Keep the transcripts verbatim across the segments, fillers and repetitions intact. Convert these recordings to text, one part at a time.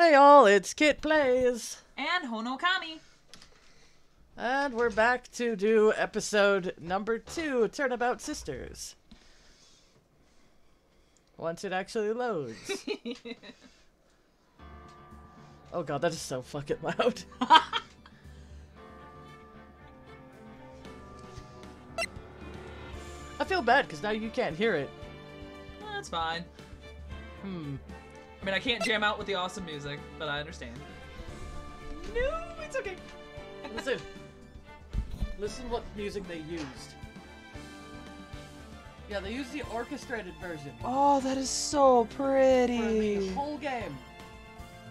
Hey all, it's Kit Plays. And Honokami. And we're back to do episode number two, Turnabout Sisters. Once it actually loads. Oh god, that is so fucking loud. I feel bad because now you can't hear it. Well, that's fine. Hmm. I mean, I can't jam out with the awesome music, but I understand. No, it's okay. Listen. Listen what music they used. Yeah, they used the orchestrated version. Oh, that is so pretty. For the whole game.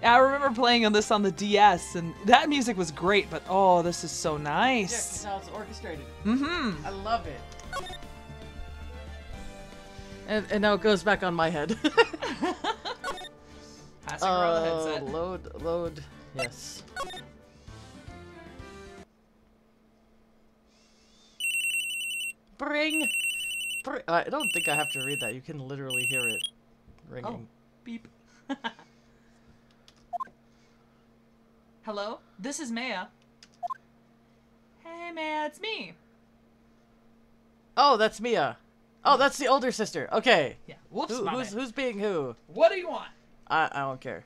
I remember playing on this on the D S, and that music was great, but oh, this is so nice. Yeah, now it's orchestrated. Mm-hmm. I love it. And, and now it goes back on my head. Passing around the headset. Load, load, yes. Bring! Bring. I don't think I have to read that. You can literally hear it ringing. Oh, beep. Hello? This is Maya. Hey, Maya, it's me. Oh, that's Mia. Oh, that's the older sister. Okay. Yeah. Whoops, who, who's, who's being who? What do you want? I, I don't care.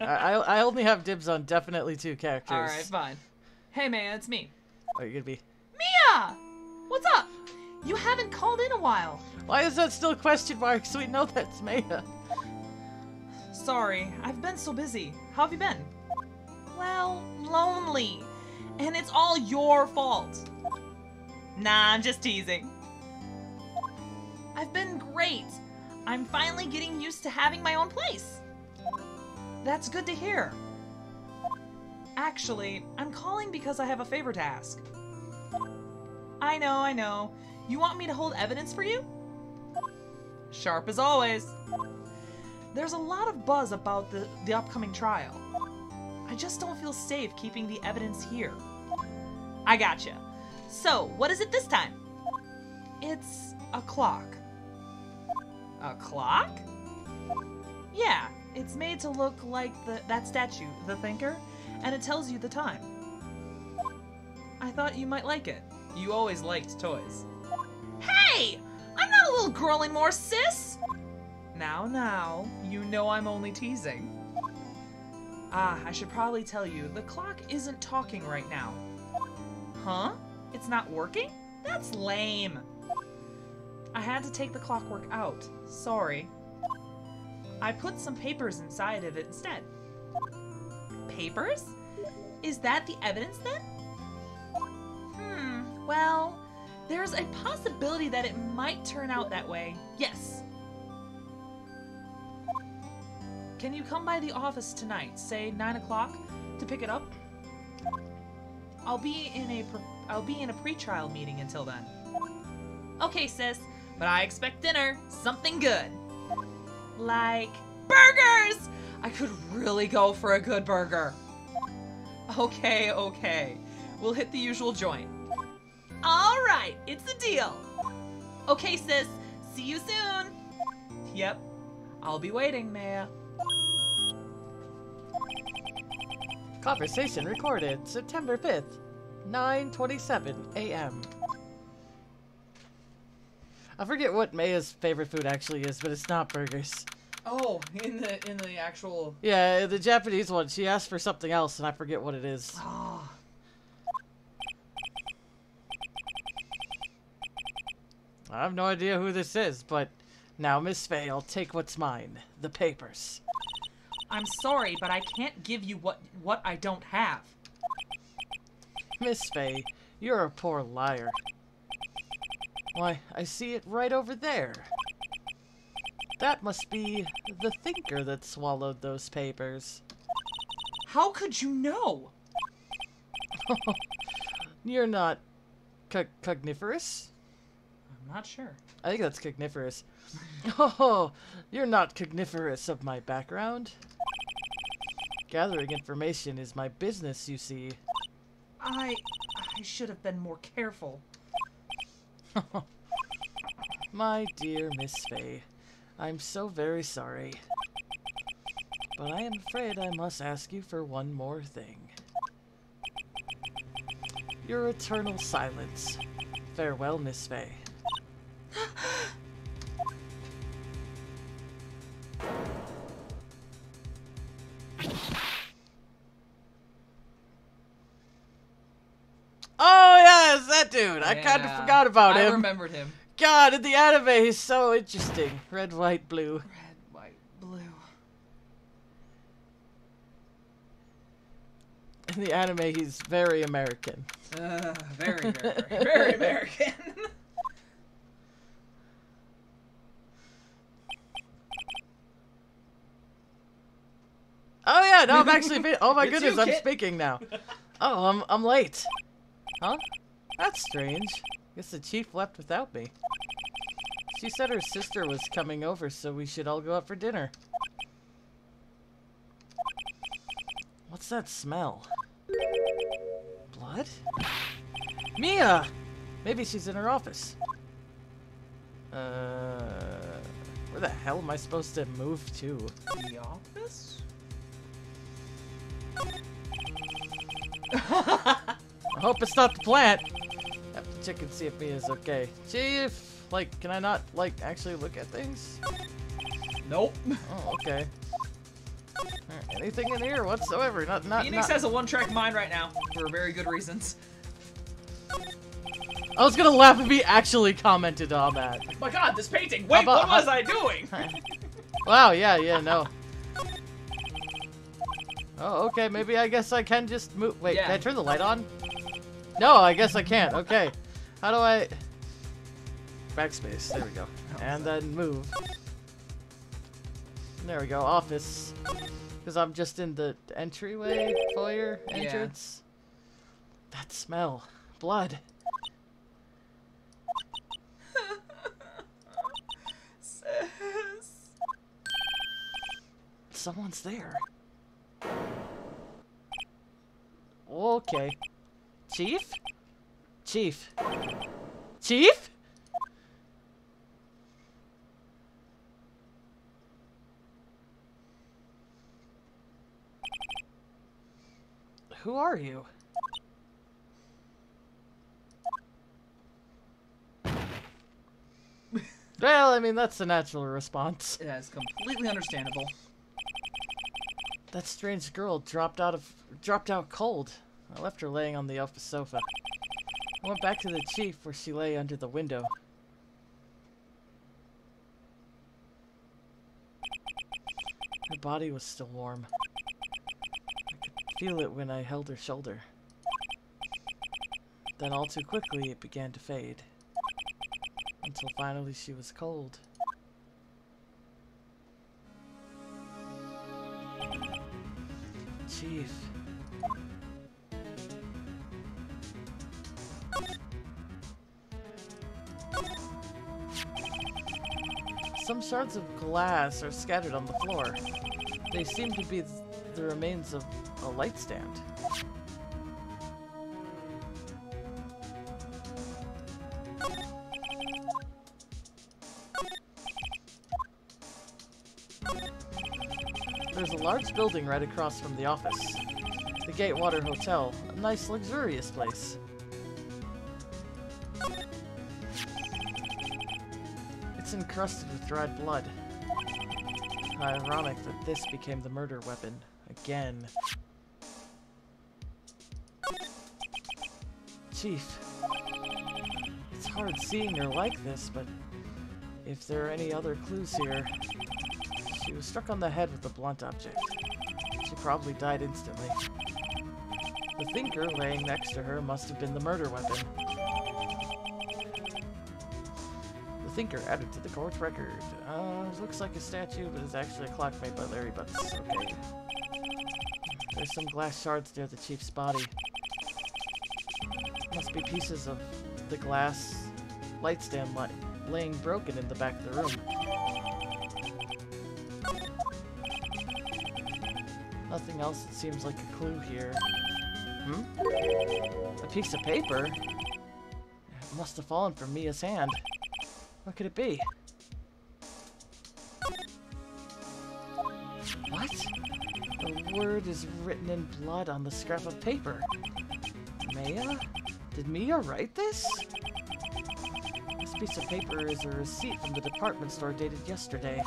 I, I only have dibs on definitely two characters. All right, fine. Hey, Maya, it's me. Are you going to be? Mia! What's up? You haven't called in a while. Why is that still question marks? We know that's Maya. Sorry. I've been so busy. How have you been? Well, lonely. And it's all your fault. Nah, I'm just teasing. I've been great. I'm finally getting used to having my own place. That's good to hear. Actually, I'm calling because I have a favor to ask. I know, I know. You want me to hold evidence for you? Sharp as always. There's a lot of buzz about the, the upcoming trial. I just don't feel safe keeping the evidence here. I gotcha. So, what is it this time? It's a clock. A clock? Yeah, it's made to look like the, that statue, The Thinker, and it tells you the time. I thought you might like it. You always liked toys. Hey! I'm not a little girl anymore, sis! Now, now, you know I'm only teasing. Ah, I should probably tell you, the clock isn't talking right now. Huh? It's not working? That's lame. I had to take the clockwork out. Sorry. I put some papers inside of it instead. Papers? Is that the evidence then? Hmm, well, there's a possibility that it might turn out that way. Yes. Can you come by the office tonight, say nine o'clock, to pick it up? I'll be in a pre- I'll be in a pre-trial meeting until then. Okay, sis. But I expect dinner. Something good. Like burgers! I could really go for a good burger. Okay, okay. We'll hit the usual joint. Alright, it's a deal. Okay, sis. See you soon. Yep. I'll be waiting, Maya. Conversation recorded September fifth, nine twenty-seven a m I forget what Maya's favorite food actually is, but it's not burgers. Oh, in the in the actual... Yeah, the Japanese one. She asked for something else, and I forget what it is. Oh. I have no idea who this is, but now, Miss Fey, I'll take what's mine. The papers. I'm sorry, but I can't give you what, what I don't have. Miss Fey, you're a poor liar. Why, I see it right over there. That must be the Thinker that swallowed those papers. How could you know? You're not cogniferous? I'm not sure. I think that's cogniferous. Oh, you're not cogniferous of my background. Gathering information is my business, you see. I... I should have been more careful. My dear Miss Fey, I'm so very sorry. but I am afraid I must ask you for one more thing. Your eternal silence. Farewell, Miss Fey. Oh, yeah, it's that dude. I yeah, kind of forgot about him. I remembered him. God, in the anime, he's so interesting. Red, white, blue. Red, white, blue. In the anime, he's very American. Uh, very, very, very, very American. Oh, yeah, no, I'm actually... Oh, my goodness, you, I'm speaking now. Oh, I'm, I'm late. Huh? That's strange. Guess the chief left without me. She said her sister was coming over, so we should all go out for dinner. What's that smell? Blood? Mia! Maybe she's in her office. Uh... Where the hell am I supposed to move to? The office? I hope it's not the plant! Check and see if Mia's okay. Chief, like, can I not, like, actually look at things? Nope. Oh, okay. Anything in here whatsoever. Not, not, Phoenix not... has a one-track mind right now, for very good reasons. I was gonna laugh if he actually commented on that. Oh my god, this painting! Wait, about, what was how... I doing? Wow, yeah, yeah, no. Oh, okay, maybe I guess I can just move. Wait, yeah. Can I turn the light on? No, I guess I can't. Okay. How do I... Backspace. There we go. And then move. There we go. Office. Because I'm just in the entryway, foyer, entrance. Yeah. That smell. Blood. Sis. Someone's there. Okay. Chief? Chief? Chief? Who are you? Well, I mean, that's a natural response. Yeah, it's completely understandable. That strange girl dropped out of dropped out cold. I left her laying on the office sofa. I went back to the chief where she lay under the window. Her body was still warm. I could feel it when I held her shoulder. Then all too quickly it began to fade. Until finally she was cold. Chief. Some shards of glass are scattered on the floor. They seem to be the remains of a light stand. There's a large building right across from the office. The Gatewater Hotel, a nice luxurious place. It's encrusted with dried blood. Ironic that this became the murder weapon again. Chief, it's hard seeing her like this, but if there are any other clues here, she was struck on the head with a blunt object. She probably died instantly. The Thinker laying next to her must have been the murder weapon. Thinker added to the court record. Uh, looks like a statue, but it's actually a clock made by Larry Butts. Okay. There's some glass shards near the chief's body. Must be pieces of the glass light stand light laying broken in the back of the room. Nothing else that seems like a clue here. Hmm? A piece of paper? It must have fallen from Mia's hand. What could it be? What? The word is written in blood on the scrap of paper. Maya? Did Mia write this? This piece of paper is a receipt from the department store dated yesterday.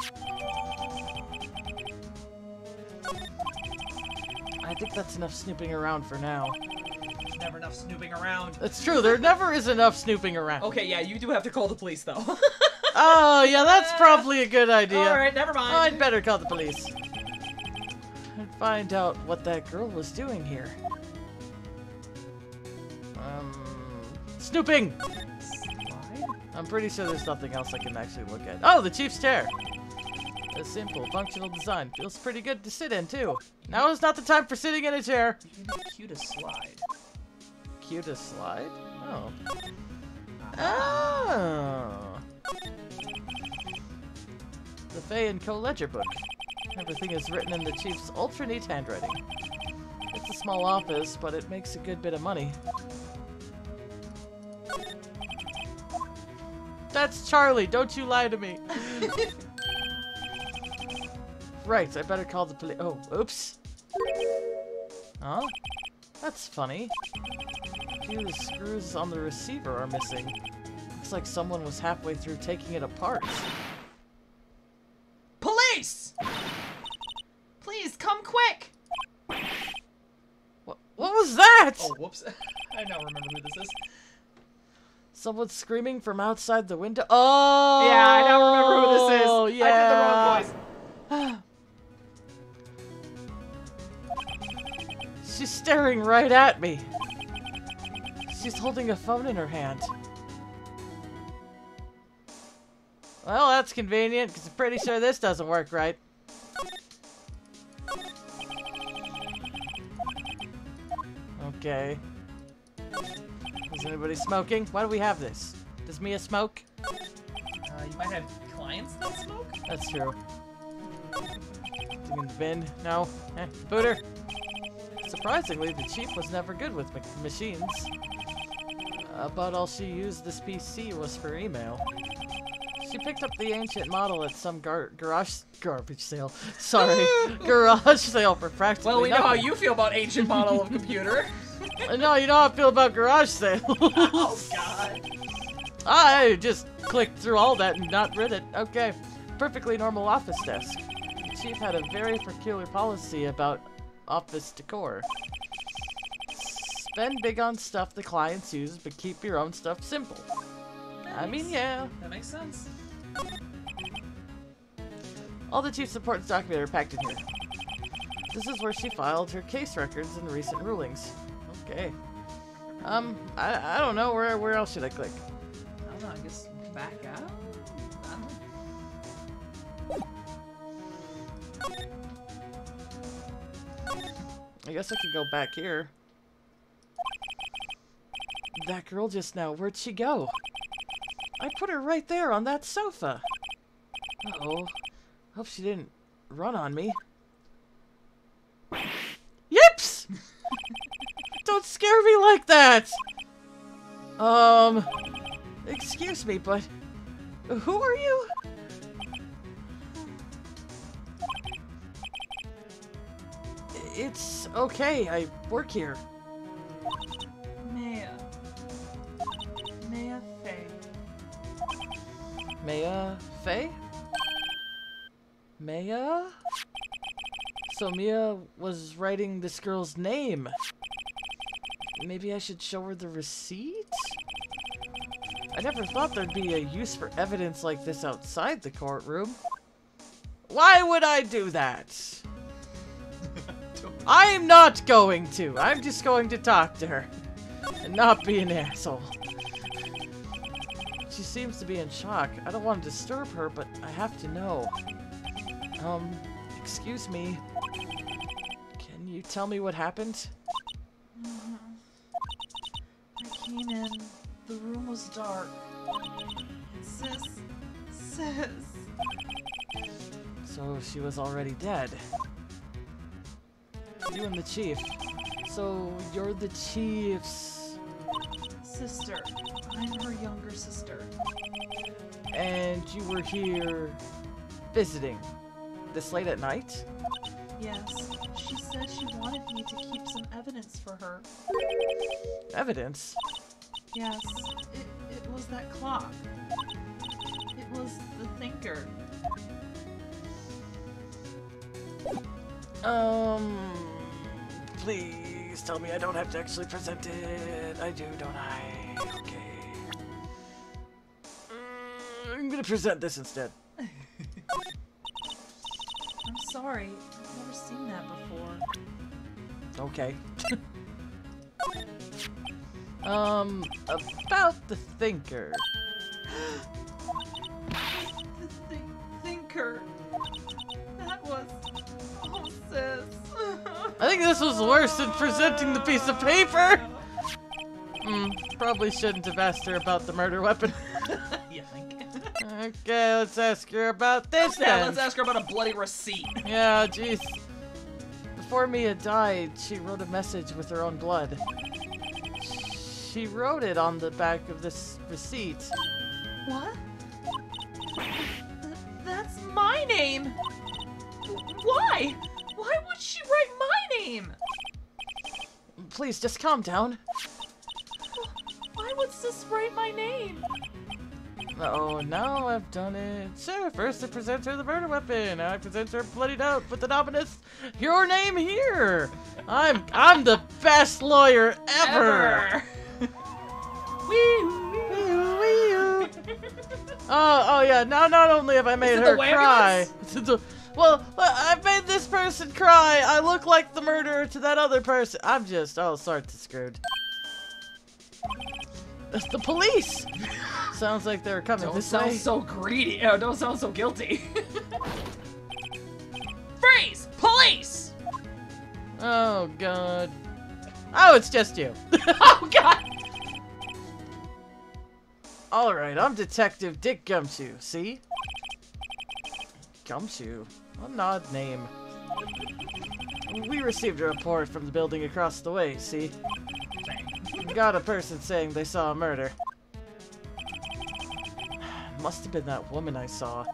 I think that's enough snooping around for now. Never enough snooping around. That's true, there never is enough snooping around. Okay, yeah, you do have to call the police, though. Oh, yeah, that's probably a good idea. Alright, never mind. I'd better call the police. And find out what that girl was doing here. Um... Snooping! Why? I'm pretty sure there's nothing else I can actually look at. Oh, the chief's chair! A simple, functional design. Feels pretty good to sit in, too. Now is not the time for sitting in a chair. Cue to slide. Cue to slide? Oh. Oh! The Fey and Co. ledger book. Everything is written in the chief's ultra-neat handwriting. It's a small office, but it makes a good bit of money. That's Charlie! Don't you lie to me! Right, I better call the police. Oh, oops. Huh? That's funny. A few of the screws on the receiver are missing. Looks like someone was halfway through taking it apart. Police! Please, come quick! What, what was that? Oh, whoops. I now remember who this is. Someone's screaming from outside the window. Oh! Yeah, I now remember who this is. Oh, yeah. I did the wrong voice. She's staring right at me. She's holding a phone in her hand. Well, that's convenient, because I'm pretty sure this doesn't work right. Okay. Is anybody smoking? Why do we have this? Does Mia smoke? Uh, you might have clients that smoke? That's true. In the bin? No. Eh, booter. Surprisingly, the chief was never good with machines. Uh, but all she used this P C was for email. She picked up the ancient model at some gar garage garbage sale. Sorry, garage sale for practically nothing. Well, we know how you feel about ancient model of computer. No, you know how I feel about garage sales. Oh God! I just clicked through all that and not read it. Okay, perfectly normal office desk. Chief had a very peculiar policy about office decor. Spend big on stuff the clients use, but keep your own stuff simple. That I mean, yeah. That makes sense. All the Chief's important documents are packed in here. This is where she filed her case records and recent rulings. Okay. Um, I, I don't know. Where, where else should I click? I don't know. I guess back out? I guess I could go back here. That girl just now, where'd she go? I put her right there on that sofa. Uh-oh. Hope she didn't run on me. Yips! Don't scare me like that! Um, excuse me, but who are you? It's okay, I work here. Maya. Maya Fey. Maya Fey? Maya? So Mia was writing this girl's name. Maybe I should show her the receipt? I never thought there'd be a use for evidence like this outside the courtroom. Why would I do that? I'm not going to! I'm just going to talk to her. And not be an asshole. She seems to be in shock. I don't want to disturb her, but I have to know. Um, excuse me. Can you tell me what happened? Mm-hmm. I came in. The room was dark. Sis. Sis. So she was already dead. You and the chief. So, you're the chief's... sister. I'm her younger sister. And you were here... visiting. This late at night? Yes. She She said she wanted me to keep some evidence for her. Evidence? Yes. It, it was that clock. It was the Thinker. Um... Please tell me I don't have to actually present it. I do, don't I? Okay. Mm, I'm gonna present this instead. I'm sorry. I've never seen that before. Okay. um, about the Thinker. the th Thinker. That was... Oh, sis. I think this was worse than presenting the piece of paper! Mm, probably shouldn't have asked her about the murder weapon. You think? Okay, let's ask her about this yeah, then. Yeah, let's ask her about a bloody receipt. Yeah, jeez. Before Mia died, she wrote a message with her own blood. She wrote it on the back of this receipt. What? Th- that's my name! Why? Why would she write my name? Please, just calm down. Why would sis write my name? Oh, now I've done it. Sure, first I present her the murder weapon. Now I present her bloodied out with an ominous your name here. I'm I'm the best lawyer ever. ever. Wee-hoo, wee-hoo, wee-hoo. Oh, oh yeah. Now not only have I made her cry. Well, I've made this person cry. I look like the murderer to that other person. I'm just all sorts of screwed. That's the police. Sounds like they're coming don't this sound way. So greedy. Oh, don't sound so guilty. Freeze! Police! Oh God. Oh, it's just you. Oh God. All right, I'm Detective Dick Gumshoe. See? Gumshoe? What an odd name. We received a report from the building across the way, see? Got a person saying they saw a murder. Must have been that woman I saw.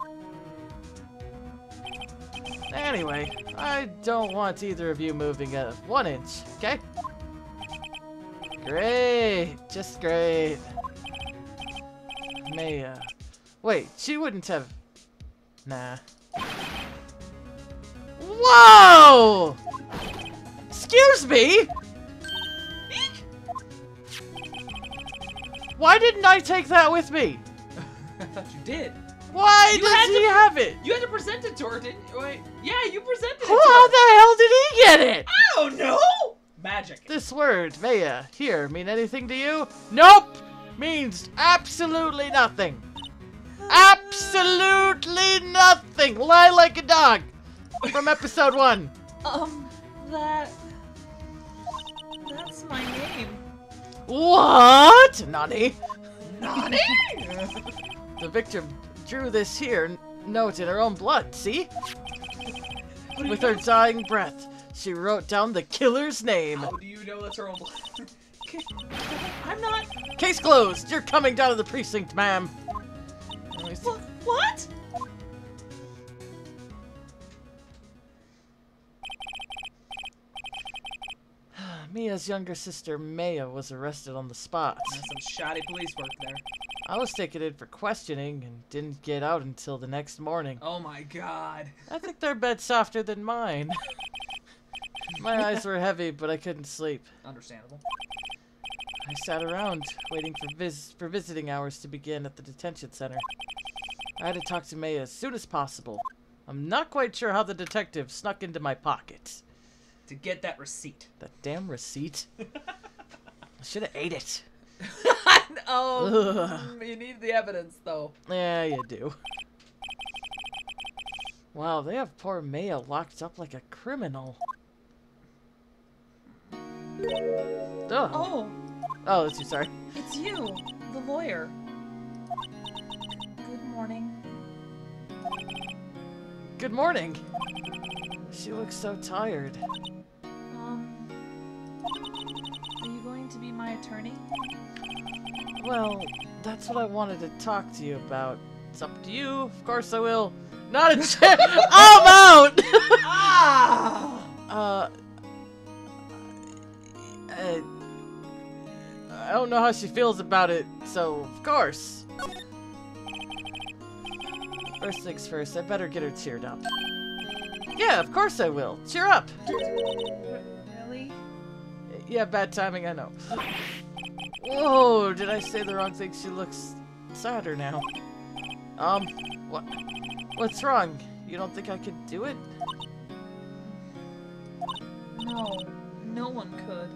Anyway, I don't want either of you moving a one inch, okay? Great! Just great. Maya. Wait, she wouldn't have... Nah. Whoa! Excuse me? Eek! Why didn't I take that with me? I thought you did. Why you did he have it? You had to present it to her, didn't you? Wait, yeah, you presented it How to her. How the hell did he get it? I don't know! Magic. This word, Maya, here, mean anything to you? Nope! Means absolutely nothing. Absolutely nothing! Lie like a dog! From episode one. Um, that... That's my name. What? Nani? Nani? The victim drew this here note in her own blood, see? With her dying breath, she wrote down the killer's name. How do you know that's her own blood? I'm not... Case closed! You're coming down to the precinct, ma'am. What? Mia's younger sister, Maya, was arrested on the spot. That's some shoddy police work there. I was taken in for questioning and didn't get out until the next morning. Oh my God. I think their bed's softer than mine. My eyes were heavy, but I couldn't sleep. Understandable. I sat around, waiting for, vis for visiting hours to begin at the detention center. I had to talk to Maya as soon as possible. I'm not quite sure how the detective snuck into my pocket. To get that receipt. That damn receipt. I should have ate it. Oh, ugh. You need the evidence, though. Yeah, you do. Wow, they have poor Maya locked up like a criminal. Ugh. Oh. Oh, that's you, sorry. It's you, the lawyer. Good morning. Good morning. She looks so tired. Um, are you going to be my attorney? Well, that's what I wanted to talk to you about. It's up to you. Of course I will. Not a chance. I'm out. Ah. Uh, how she feels about it, so of course. First things first, I better get her cheered up. Yeah, of course I will. Cheer up! Really? Yeah, bad timing, I know. Whoa, did I say the wrong thing? She looks sadder now. Um, what? What's wrong? You don't think I could do it? No, no one could.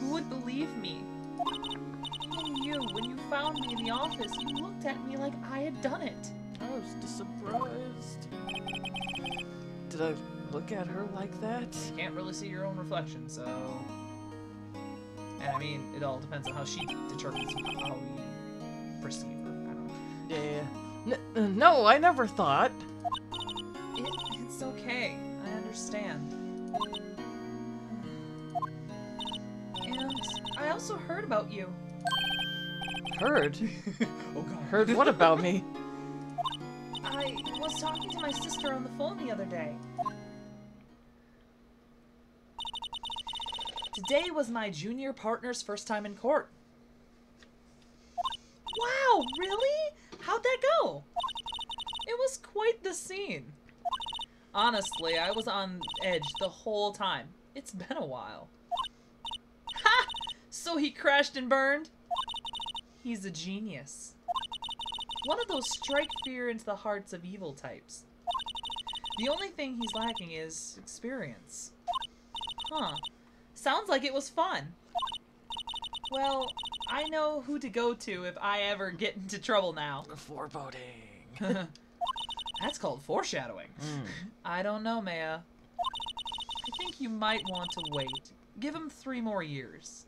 Who would believe me? Even you, when you found me in the office, you looked at me like I had done it. I was just surprised. Did I look at her like that? You can't really see your own reflection, so... And I mean, it all depends on how she determines how we perceive her. I don't know. Yeah, yeah. N no, I never thought. It, it's okay. I understand. And I also heard about you. Heard? Oh God. Heard what about me? I was talking to my sister on the phone the other day. Today was my junior partner's first time in court. Wow, really? How'd that go? It was quite the scene. Honestly, I was on edge the whole time. It's been a while. Ha! So he crashed and burned? He's a genius. One of those strike fear into the hearts of evil types. The only thing he's lacking is experience. Huh. Sounds like it was fun. Well, I know who to go to if I ever get into trouble now. Foreboding. That's called foreshadowing. Mm. I don't know, Maya. I think you might want to wait. Give him three more years.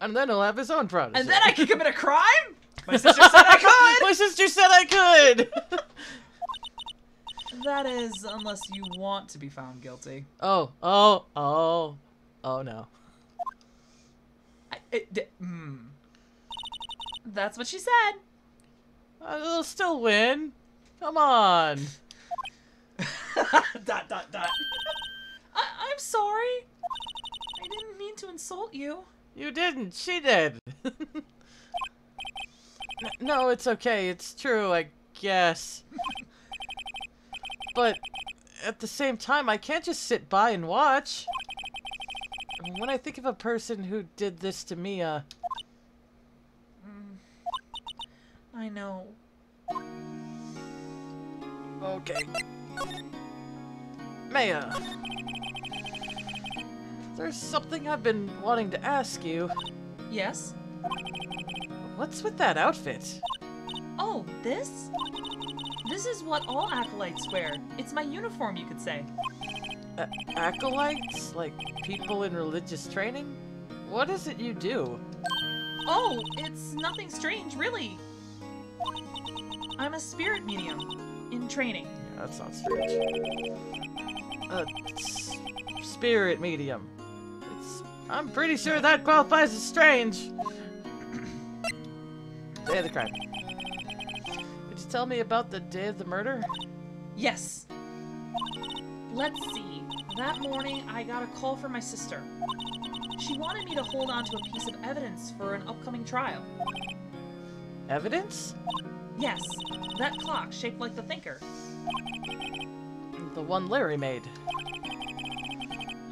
And then he'll have his own protege. And then I can commit a crime? My sister said I could! My sister said I could! That is, unless you want to be found guilty. Oh, oh, oh. Oh no. I, it, d mm. That's what she said. I'll still win. Come on. dot dot dot. I, I'm sorry. I didn't mean to insult you. You didn't. She did. No, it's okay. It's true, I guess. But at the same time, I can't just sit by and watch. When I think of a person who did this to Mia... Mm. I know. Okay. Maya. There's something I've been wanting to ask you. Yes? What's with that outfit? Oh, this? This is what all acolytes wear. It's my uniform, you could say. Uh, acolytes? Like, people in religious training? What is it you do? Oh, it's nothing strange, really. I'm a spirit medium in training. Yeah, that sounds strange. Uh, spirit medium. It's, I'm pretty sure that qualifies as strange. Day of the crime. Could you tell me about the day of the murder? Yes. Let's see. That morning, I got a call from my sister. She wanted me to hold on to a piece of evidence for an upcoming trial. Evidence? Yes, that clock shaped like the Thinker. The one Larry made.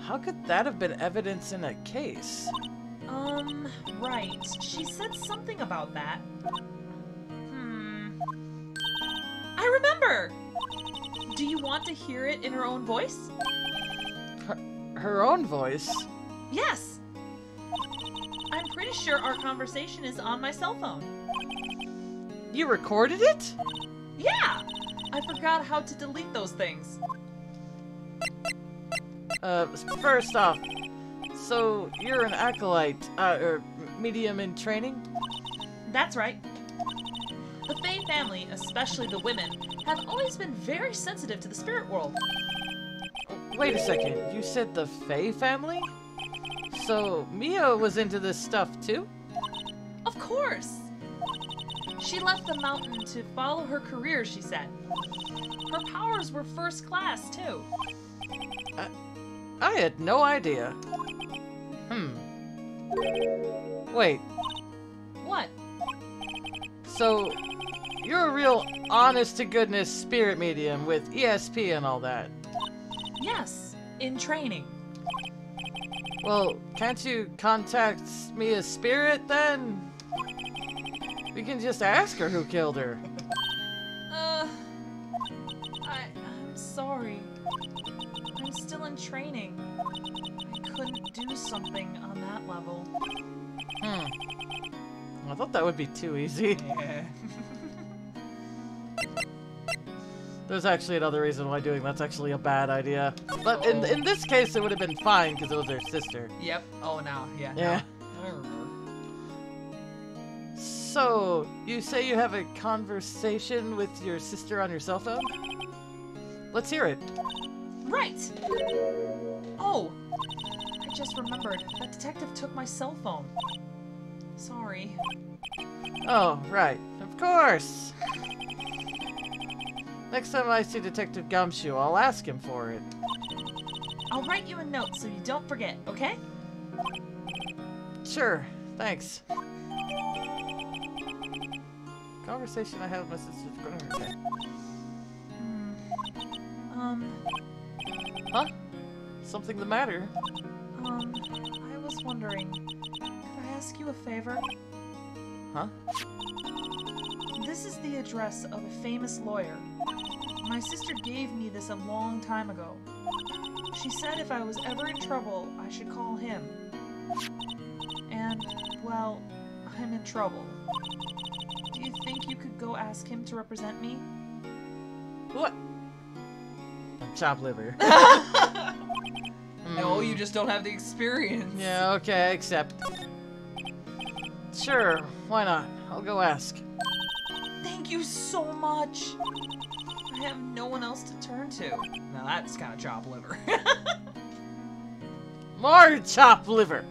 How could that have been evidence in a case? Um, right. She said something about that. Hmm. I remember! Do you want to hear it in her own voice? Her own voice? Yes! I'm pretty sure our conversation is on my cell phone. You recorded it? Yeah! I forgot how to delete those things. Uh, first off, so you're an acolyte, uh, or medium in training? That's right. The Fey family, especially the women, have always been very sensitive to the spirit world. Wait a second, you said the Fey family? So, Mia was into this stuff, too? Of course! She left the mountain to follow her career, she said. Her powers were first class, too. I, I had no idea. Hmm. Wait. What? So, you're a real honest-to-goodness spirit medium with E S P and all that. Yes, in training. Well, can't you contact Mia's spirit, then? We can just ask her who killed her. Uh... I... I'm sorry. I'm still in training. I couldn't do something on that level. Hmm. I thought that would be too easy. Yeah. There's actually another reason why doing that's actually a bad idea. But oh. in, in this case, it would have been fine because it was her sister. Yep. Oh, now. Yeah. Yeah. Now. I remember. So, you say you have a conversation with your sister on your cell phone? Let's hear it. Right. Oh, I just remembered. That detective took my cell phone. Sorry. Oh, right. Of course. Next time I see Detective Gumshoe, I'll ask him for it. I'll write you a note so you don't forget, okay? Sure, thanks. Conversation I have with my sister. Okay. Hmm. Um. Huh? Something the matter? Um, I was wondering, could I ask you a favor? Huh? This is the address of a famous lawyer. My sister gave me this a long time ago. She said if I was ever in trouble, I should call him. And, well, I'm in trouble. Do you think you could go ask him to represent me? What? Chop liver. No, you just don't have the experience. Yeah, okay, except. Sure, why not? I'll go ask. Thank you so much. I have no one else to turn to. Now that's kind of chop liver. More chop liver.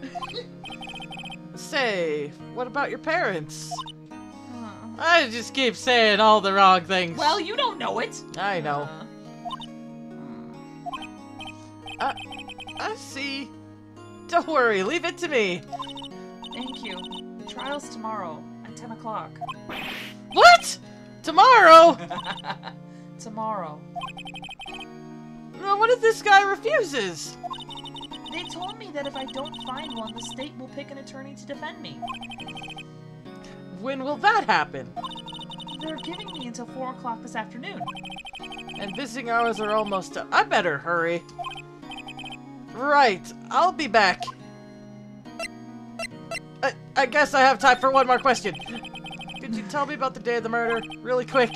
Say, what about your parents? Uh, I just keep saying all the wrong things. Well, you don't know it. I know. Uh, uh, I see. Don't worry, leave it to me. Thank you. The trial's tomorrow at ten o'clock. What? Tomorrow? Tomorrow. Now, what if this guy refuses? They told me that if I don't find one, the state will pick an attorney to defend me. When will that happen? They're giving me until four o'clock this afternoon. And visiting hours are almost up. I better hurry. Right, I'll be back. I, I guess I have time for one more question. Could you tell me about the day of the murder? Really quick.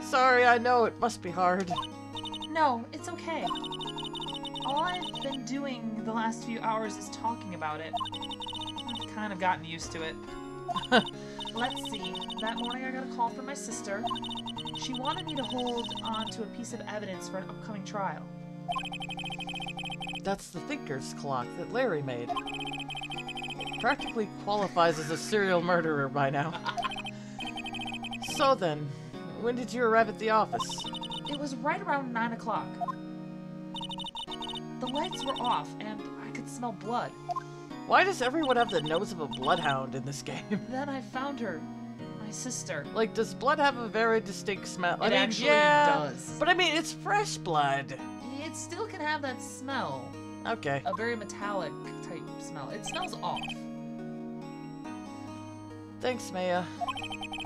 Sorry, I know. It must be hard. No, it's okay. All I've been doing the last few hours is talking about it. I've kind of gotten used to it. Let's see. That morning I got a call from my sister. She wanted me to hold on to a piece of evidence for an upcoming trial. That's the Thinker's clock that Larry made. It practically qualifies as a serial murderer by now. So then, when did you arrive at the office? It was right around nine o'clock. The lights were off, and I could smell blood. Why does everyone have the nose of a bloodhound in this game? Then I found her. My sister. Like, does blood have a very distinct smell? It I mean, actually yeah, does. But I mean, it's fresh blood. It still can have that smell. Okay. A very metallic type smell. It smells off. Thanks, Maya.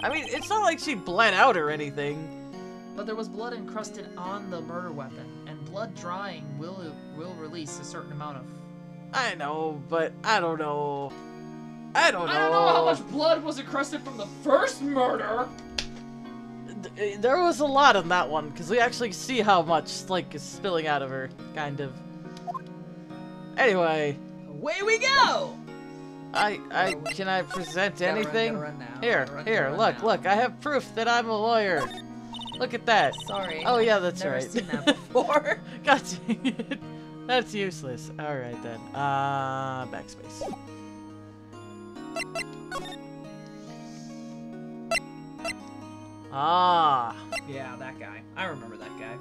I mean, it's not like she bled out or anything. But there was blood encrusted on the murder weapon, and blood drying will will release a certain amount of... I know, but I don't know. I don't know. I don't know how much blood was encrusted from the first murder. There was a lot on that one, because we actually see how much, like, is spilling out of her, kind of. Anyway. Away we go! I, I, can I present anything? Gotta run, gotta run here, gotta run, here, look, now. look, I have proof that I'm a lawyer. Look at that. Sorry. Oh yeah, that's never right. Never seen that before. God dang it. That's useless. Alright then. Uh, backspace. Ah. Yeah, that guy. I remember that guy.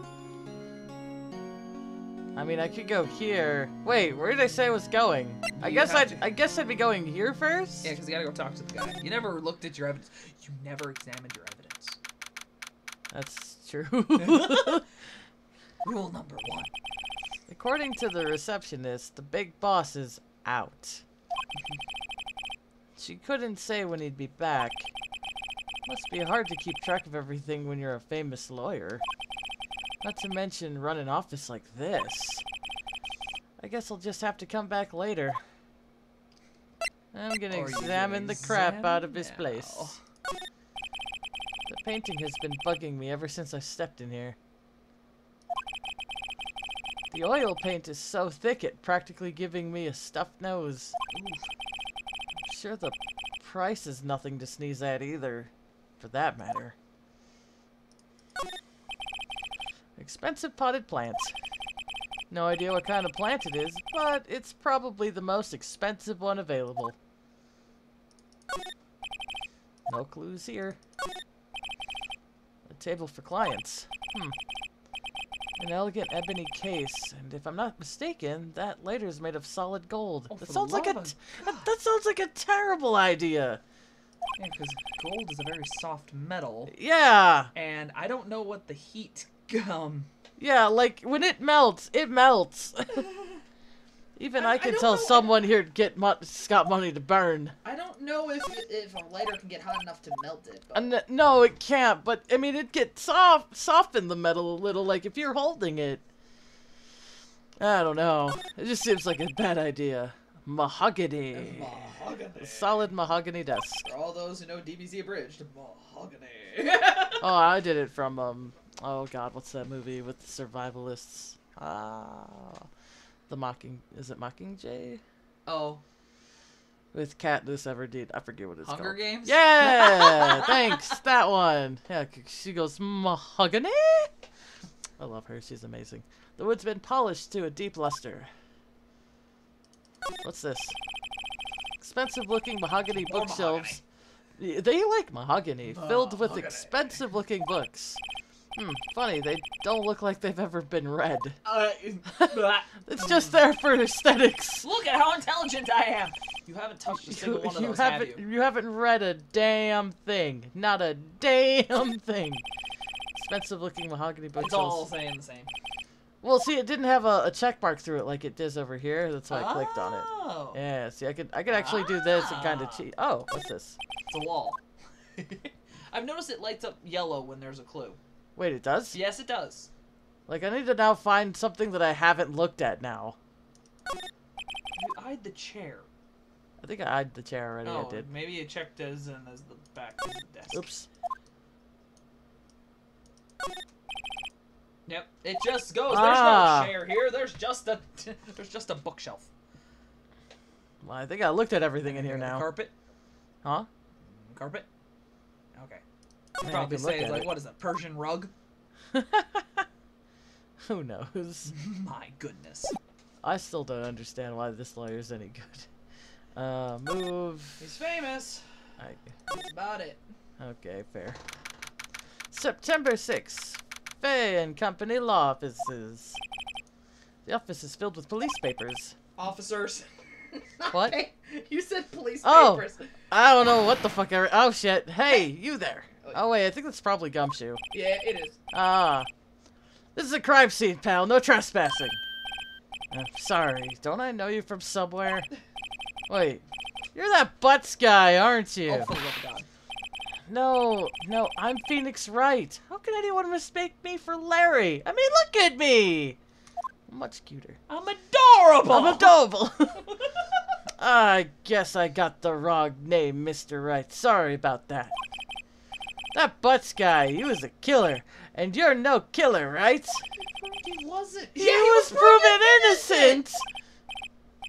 I mean, I could go here. Wait, where did I say I was going? You I guess I'd to... I guess I'd be going here first? Yeah, because you gotta go talk to the guy. You never looked at your evidence. You never examined your evidence. That's true. Rule number one. According to the receptionist, the big boss is out. She couldn't say when he'd be back. Must be hard to keep track of everything when you're a famous lawyer. Not to mention run an office like this. I guess I'll just have to come back later. I'm gonna examine the crap out of this place. The painting has been bugging me ever since I stepped in here. The oil paint is so thick it practically giving me a stuffed nose. Oof. I'm sure the price is nothing to sneeze at either, for that matter. Expensive potted plant. No idea what kind of plant it is, but it's probably the most expensive one available. No clues here. A table for clients. Hmm. An elegant ebony case, and if I'm not mistaken, that later is made of solid gold. Oh, that sounds like a t that, that sounds like a terrible idea. Yeah, because gold is a very soft metal. Yeah. And I don't know what the heat. Um, yeah, like, when it melts, it melts. Even I, I can I tell someone if, here get mo got money to burn. I don't know if if a lighter can get hot enough to melt it. But... Uh, no, it can't, but, I mean, it gets soft, soften the metal a little, like, if you're holding it. I don't know. It just seems like a bad idea. Mahogany. Mahogany. A solid mahogany desk. For all those who know D B Z abridged, mahogany. Oh, I did it from, um... oh god, what's that movie with the survivalists? Ah, uh, the mocking is it Mockingjay? Oh, with Katniss Everdeen. I forget what it's Hunger called. Hunger Games. Yeah, thanks that one. Yeah, she goes mahogany. I love her. She's amazing. The wood's been polished to a deep luster. What's this? Expensive-looking mahogany More bookshelves. Mahogany. They like mahogany, mahogany, filled with expensive-looking books. Hmm, funny, they don't look like they've ever been read. Uh, it's just there for aesthetics. Look at how intelligent I am! You haven't touched a single you, one of you those, haven't, have you? You haven't read a damn thing. Not a damn thing. Expensive-looking mahogany bookshelves. It's all saying the same. Well, see, it didn't have a, a check mark through it like it does over here. That's why oh. I clicked on it. Yeah, see, I could, I could actually ah. do this and kind of cheat. Oh, what's this? It's a wall. I've noticed it lights up yellow when there's a clue. Wait, it does? Yes, it does. Like, I need to now find something that I haven't looked at now. You eyed the chair. I think I eyed the chair already. Oh, I did. Maybe you checked as and as the back of the desk. Oops. Yep, it just goes. Ah. There's no chair here. There's just a there's just a bookshelf. Well, I think I looked at everything in here now. Carpet? Huh? Carpet? Okay. You'd probably say, it's like, it. What is that, Persian rug? Who knows? My goodness. I still don't understand why this lawyer's any good. Uh, move. He's famous. I... That's about it. Okay, fair. September sixth. Fey and Company Law Offices. The office is filled with police papers. Officers. What? You said police oh, papers. I don't know what the fuck I... Oh, shit. Hey, you there. Oh, wait, I think that's probably Gumshoe. Yeah, it is. Ah. This is a crime scene, pal. No trespassing. I'm sorry. Don't I know you from somewhere? Wait. You're that Butts guy, aren't you? Oh, for the love of God. No, no, I'm Phoenix Wright. How can anyone mistake me for Larry? I mean, look at me! I'm much cuter. I'm adorable! I'm adorable! I guess I got the wrong name, Mister Wright. Sorry about that. That Butts guy, he was a killer. And you're no killer, right? He wasn't. He, yeah, he was, was proven innocent. innocent!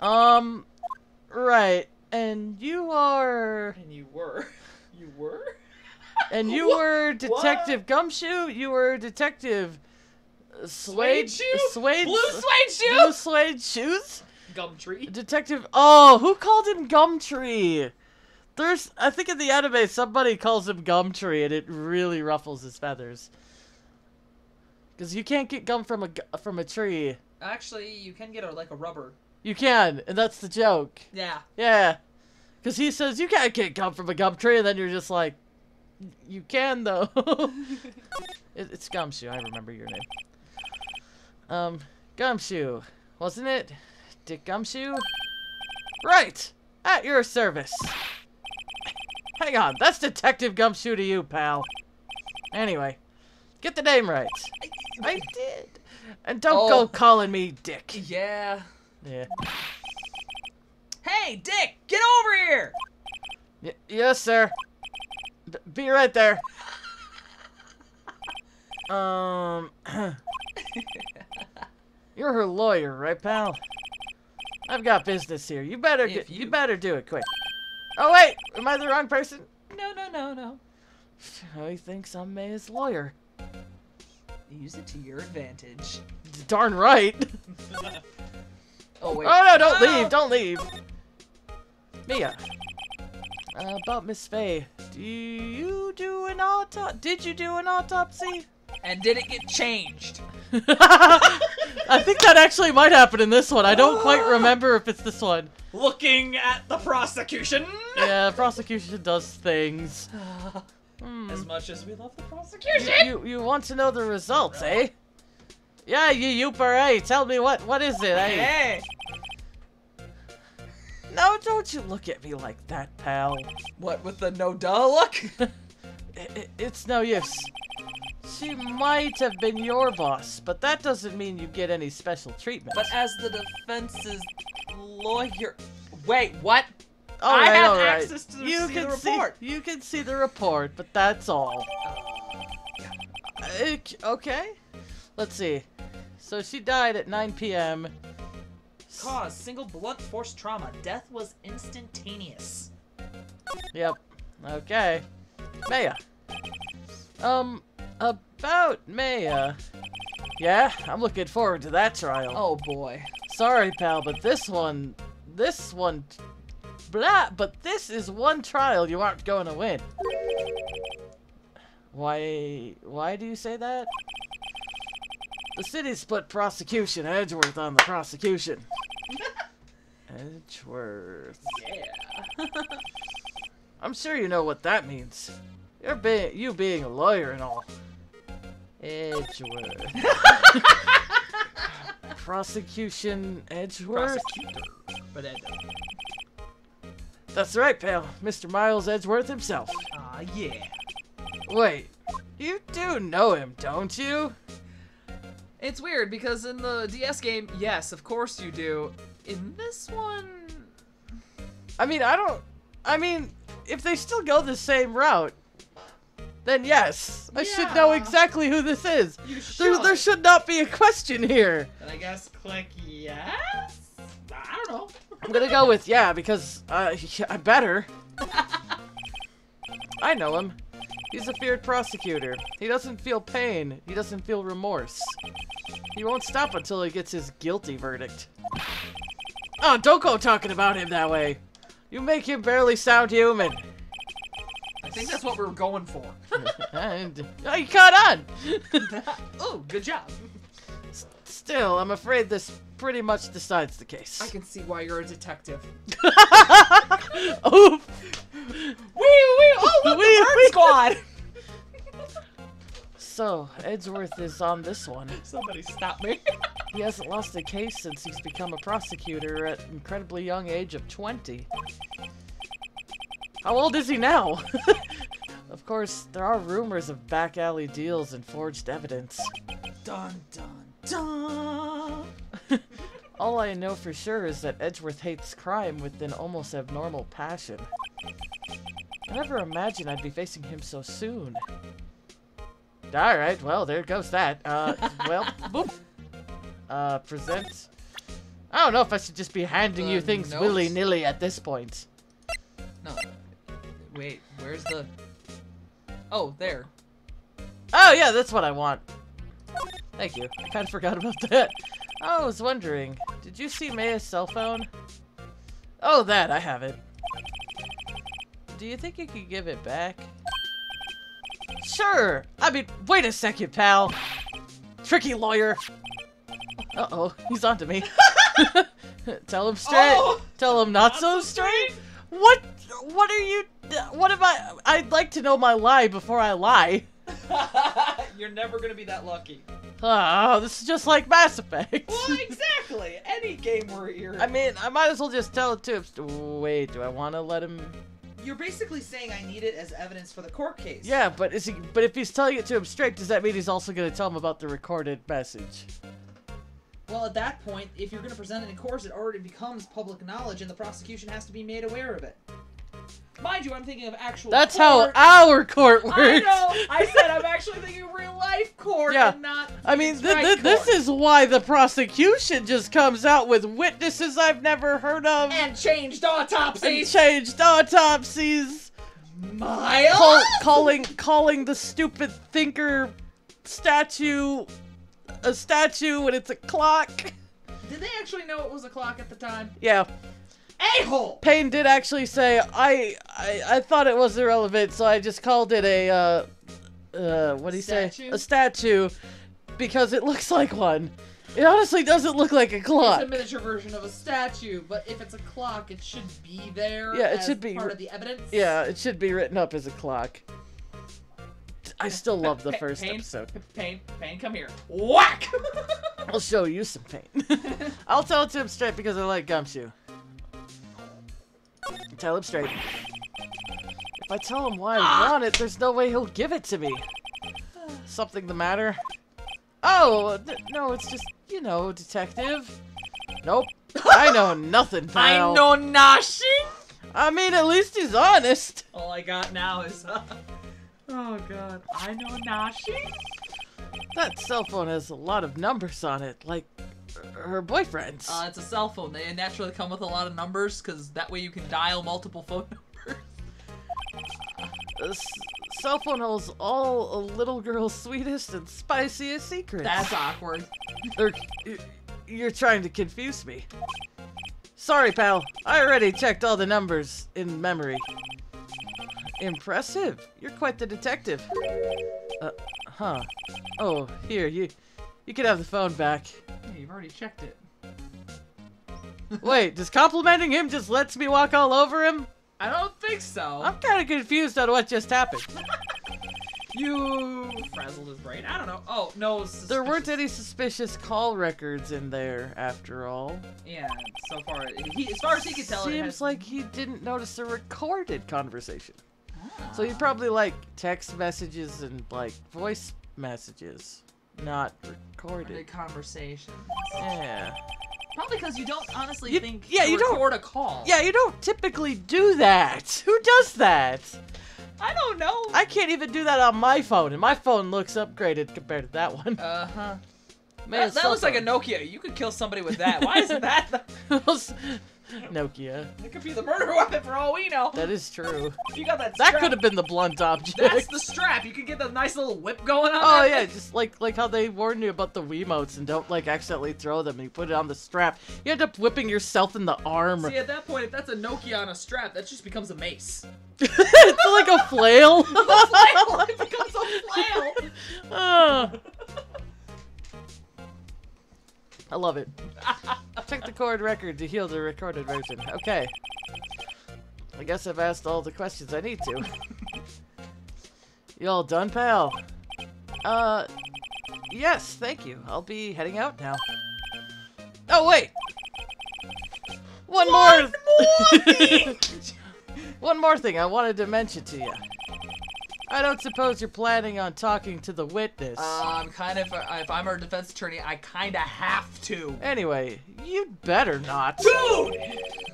Um, right. And you are... And you were. You were? And you what? were Detective what? Gumshoe? You were Detective... Uh, suede... Suede Shoe? Suede, Blue Suede Shoe? Blue Suede Shoes? Gumtree. Detective... Oh, who called him Gumtree? There's, I think in the anime, somebody calls him Gumtree, and it really ruffles his feathers. Because you can't get gum from a from a tree. Actually, you can get a, like a rubber. You can, and that's the joke. Yeah. Yeah. Because he says, you can't get gum from a gum tree, and then you're just like, you can, though. it, it's Gumshoe. I remember your name. Um, Gumshoe, wasn't it? Dick Gumshoe? Right! At your service. Hang on, that's Detective Gumshoe to you, pal. Anyway, get the name right. I did. And don't oh. go calling me Dick. Yeah. Yeah. Hey, Dick, get over here! Y yes, sir. D be right there. um, You're her lawyer, right, pal? I've got business here. You better get, you... you better do it quick. Oh wait, am I the wrong person? No, no, no, no. He thinks I'm Maya's lawyer. Use it to your advantage. Darn right. Oh wait. Oh no! Don't oh. leave! Don't leave. Mia, uh, about Miss Fey. Do you do an autopsy? Did you do an autopsy? And did it get changed? I think that actually might happen in this one. I don't quite remember if it's this one. Looking at the prosecution. Yeah, prosecution does things. Mm. As much as we love the prosecution. You, you, you want to know the results, right. eh? Yeah, you youper, eh? Tell me what what is it, eh? Hey. No, don't you look at me like that, pal. What with the no duh look? it, it, it's no use. She might have been your boss, but that doesn't mean you get any special treatment. But as the defense's lawyer, wait, what? All I right, have all right. access to the, you see can the report. See, you can see the report, but that's all. Uh, okay. Let's see. So she died at nine P M Cause, single blunt force trauma. Death was instantaneous. Yep. Okay. Maya. Um, about Maya. Yeah, I'm looking forward to that trial. Oh boy. Sorry, pal, but this one, this one, blah, but this is one trial you aren't going to win. Why, why do you say that? The city split prosecution, Edgeworth on the prosecution. Edgeworth. Yeah. I'm sure you know what that means. You're being, you being a lawyer and all. Edgeworth. Prosecution Edgeworth? But Ed. That's right, pal. Mister Miles Edgeworth himself. Aw, uh, yeah. Wait, you do know him, don't you? It's weird, because in the D S game, yes, of course you do. In this one... I mean, I don't... I mean, if they still go the same route, then yes, I yeah. should know exactly who this is. You should. There, there should not be a question here. Then I guess click yes? I don't know. I'm gonna go with yeah, because uh, I better. I know him. He's a feared prosecutor. He doesn't feel pain. He doesn't feel remorse. He won't stop until he gets his guilty verdict. Oh, don't go talking about him that way. You make him barely sound human. I think that's what we were going for. And, oh, you caught on! Oh, good job. S still, I'm afraid this pretty much decides the case. I can see why you're a detective. Oh! Wee, wee! Oh, look, wee, the wee. Squad! So, Edgeworth is on this one. Somebody stop me. He hasn't lost a case since he's become a prosecutor at an incredibly young age of twenty. How old is he now? Of course, there are rumors of back alley deals and forged evidence. Dun, dun, dun! All I know for sure is that Edgeworth hates crime with an almost abnormal passion. I never imagined I'd be facing him so soon. Alright, well, there goes that. Uh, well, boop. Uh, present. I don't know if I should just be handing the you things notes. willy-nilly at this point. No. Wait, where's the... Oh, there. Oh, yeah, that's what I want. Thank you. I kind of forgot about that. I was wondering, did you see Maya's cell phone? Oh, that, I have it. Do you think you could give it back? Sure! I mean, wait a second, pal! Tricky lawyer! Uh-oh, he's onto me. Tell him straight! Oh, Tell him not, not so straight? straight? What? What are you... What am I... I'd like to know my lie before I lie. You're never gonna be that lucky. Oh, this is just like Mass Effect. Well, exactly! Any game where you're... I mean, I might as well just tell it to him. Wait, do I want to let him... You're basically saying I need it as evidence for the court case. Yeah, but is he? But if he's telling it to him straight, does that mean he's also going to tell him about the recorded message? Well, at that point, if you're going to present it in court, it already becomes public knowledge, and the prosecution has to be made aware of it. Mind you, I'm thinking of actual That's court. how our court works. I know. I said I'm actually thinking of real life court yeah. and not I mean, th th this is why the prosecution just comes out with witnesses I've never heard of. And changed autopsies. And changed autopsies. Miles? Call calling, calling the stupid thinker statue a statue when it's a clock. Did they actually know it was a clock at the time? Yeah. A-hole! Payne did actually say, I, I I thought it was irrelevant, so I just called it a, uh, uh, what do you say? A statue. Because it looks like one. It honestly doesn't look like a clock. It's a miniature version of a statue, but if it's a clock, it should be there yeah, it as should be, part of the evidence. Yeah, it should be written up as a clock. I still love the first Payne, episode. Payne, Payne, come here. Whack! I'll show you some Payne. I'll tell it to him straight because I like Gumshoe. Tell him straight. If I tell him why I want it, there's no way he'll give it to me. Something the matter? Oh, no, it's just, you know, detective. Nope. I know nothing, pal. I know nothing. I mean, at least he's honest. All I got now is, uh, oh, God. I know nothing? That cell phone has a lot of numbers on it, like... her boyfriend's. Uh, it's a cell phone. They naturally come with a lot of numbers because that way you can dial multiple phone numbers. This cell phone holds all a little girl's sweetest and spiciest secrets. That's awkward. They're, you're trying to confuse me. Sorry, pal. I already checked all the numbers in memory. Impressive. You're quite the detective. Uh, huh. Oh, here, you... You can have the phone back. Hey, you've already checked it. Wait, does complimenting him just lets me walk all over him? I don't think so. I'm kind of confused on what just happened. You frazzled his brain. I don't know. Oh, no. Suspicious. There weren't any suspicious call records in there, after all. Yeah, so far, he, as far as he can tell, it seems has... like he didn't notice a recorded conversation. Ah. So he probably, like, text messages and, like, voice messages. Not recorded. recorded conversation. Yeah. Probably because you don't honestly you, think yeah, you record don't, a call. Yeah, you don't typically do that. Who does that? I don't know. I can't even do that on my phone, and my phone looks upgraded compared to that one. Uh huh. Man, that, that looks phone. like a Nokia. You could kill somebody with that. Why isn't that the... Nokia? It could be the murder weapon for all we know. That is true. You got that strap. That could have been the blunt object. That's the strap. You could get the nice little whip going on. Oh yeah, just like like how they warn you about the Wiimotes and don't like accidentally throw them. You put it on the strap. You end up whipping yourself in the arm. See, at that point, if that's a Nokia on a strap, that just becomes a mace. It's like a flail. It's a flail. It becomes a flail. Oh. I love it. Check the cord record to heal the recorded version. Okay. I guess I've asked all the questions I need to. You all done, pal? Uh, yes, thank you. I'll be heading out now. Oh, wait! One, One more! more thing. One more thing I wanted to mention to you. I don't suppose you're planning on talking to the witness. Uh, I'm kind of, uh, if I'm her defense attorney, I kind of have to. Anyway, you'd better not. Dude!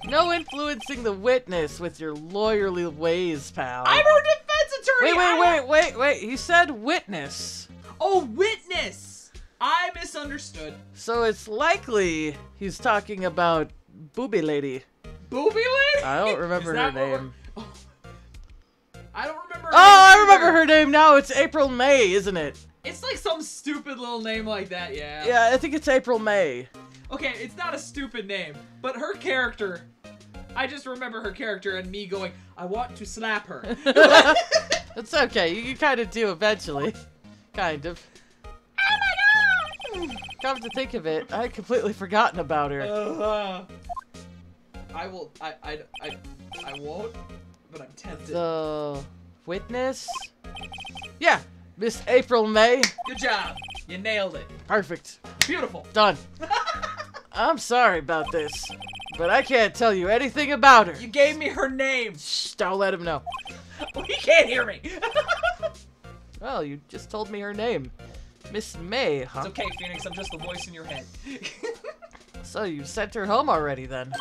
No influencing the witness with your lawyerly ways, pal. I'm her defense attorney! Wait, wait, I... wait, wait, wait. He said witness. Oh, witness! I misunderstood. So it's likely he's talking about Booby Lady. Booby Lady? I don't remember her name. I don't remember her name. Oh, I remember her name now. It's April May, isn't it? It's like some stupid little name like that, yeah. Yeah, I think it's April May. Okay, it's not a stupid name, but her character, I just remember her character and me going, I want to slap her. It's okay. You, you kind of do eventually. Kind of. Oh my God! Come to think of it, I had completely forgotten about her. Uh, I will. I. I. I. I won't. But I'm tempted. So, witness. Yeah, Miss April May. Good job. You nailed it. Perfect. Beautiful. Done. I'm sorry about this, but I can't tell you anything about her. You gave me her name. Shh, don't let him know. He can't hear me. Well, you just told me her name. Miss May, huh? It's okay, Phoenix. I'm just the voice in your head. So you sent her home already, then?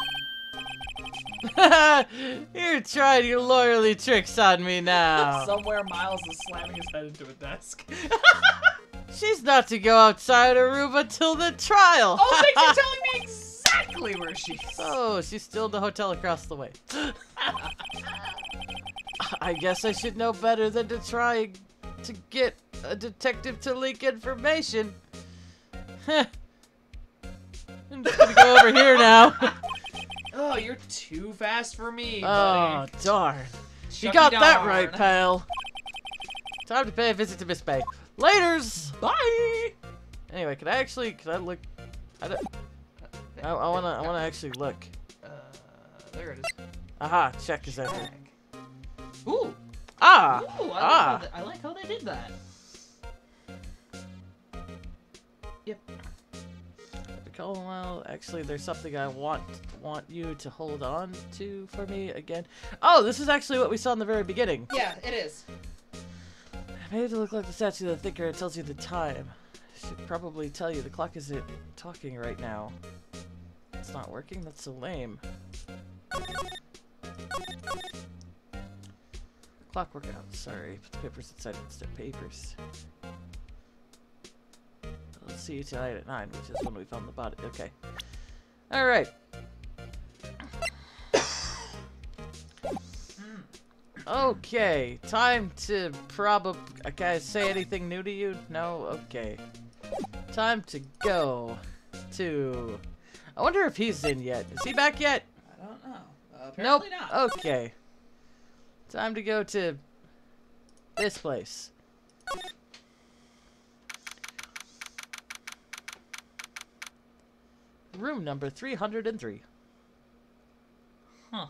You're trying your lawyerly tricks on me now. Somewhere, Miles is slamming his head into a desk. She's not to go outside Aruba till the trial. Oh, thanks for telling me exactly where she is. Oh, she's still in the hotel across the way. I guess I should know better than to try to get a detective to leak information. I'm just gonna go over here now. Oh, you're too fast for me, buddy. Oh, darn. Chucky you got darn. That right, pal. Time to pay a visit to Miss Bay. Laters! Bye! Anyway, can I actually... Can I look... I, don't, I, I wanna I wanna actually look. Uh, there it is. Aha, check is out there. Ooh! Ah! Ooh, I, ah. Like they, I like how they did that. Yep. Oh, well, actually, there's something I want want you to hold on to for me again. Oh, this is actually what we saw in the very beginning. Yeah, it is. I made it look like the statue of the Thinker. It tells you the time. I should probably tell you the clock isn't talking right now. It's not working? That's so lame. Clock workout. Sorry. Put the papers inside instead of papers. I'll see you tonight at nine, which is when we found the body. Okay. Alright. Okay. Time to probably... Can I say anything new to you? No? Okay. Time to go to... I wonder if he's in yet. Is he back yet? I don't know. Uh, apparently nope. Not. Okay. Time to go to... this place. Room number three hundred three. Huh.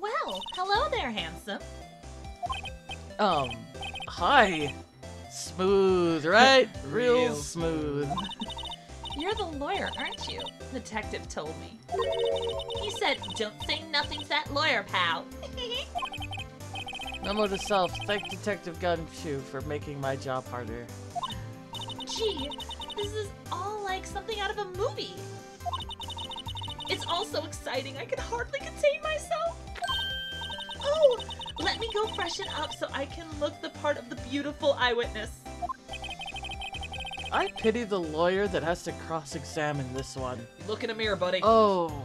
Well, hello there, handsome. Um, hi. Smooth, right? Real, Real smooth. You're the lawyer, aren't you? Detective told me. He said, don't say nothing to that lawyer, pal. Memo to self, thank Detective Gumshoe for making my job harder. Gee, this is all like something out of a movie. It's all so exciting, I can hardly contain myself. Oh, let me go freshen up so I can look the part of the beautiful eyewitness. I pity the lawyer that has to cross-examine this one. Look in a mirror, buddy. Oh,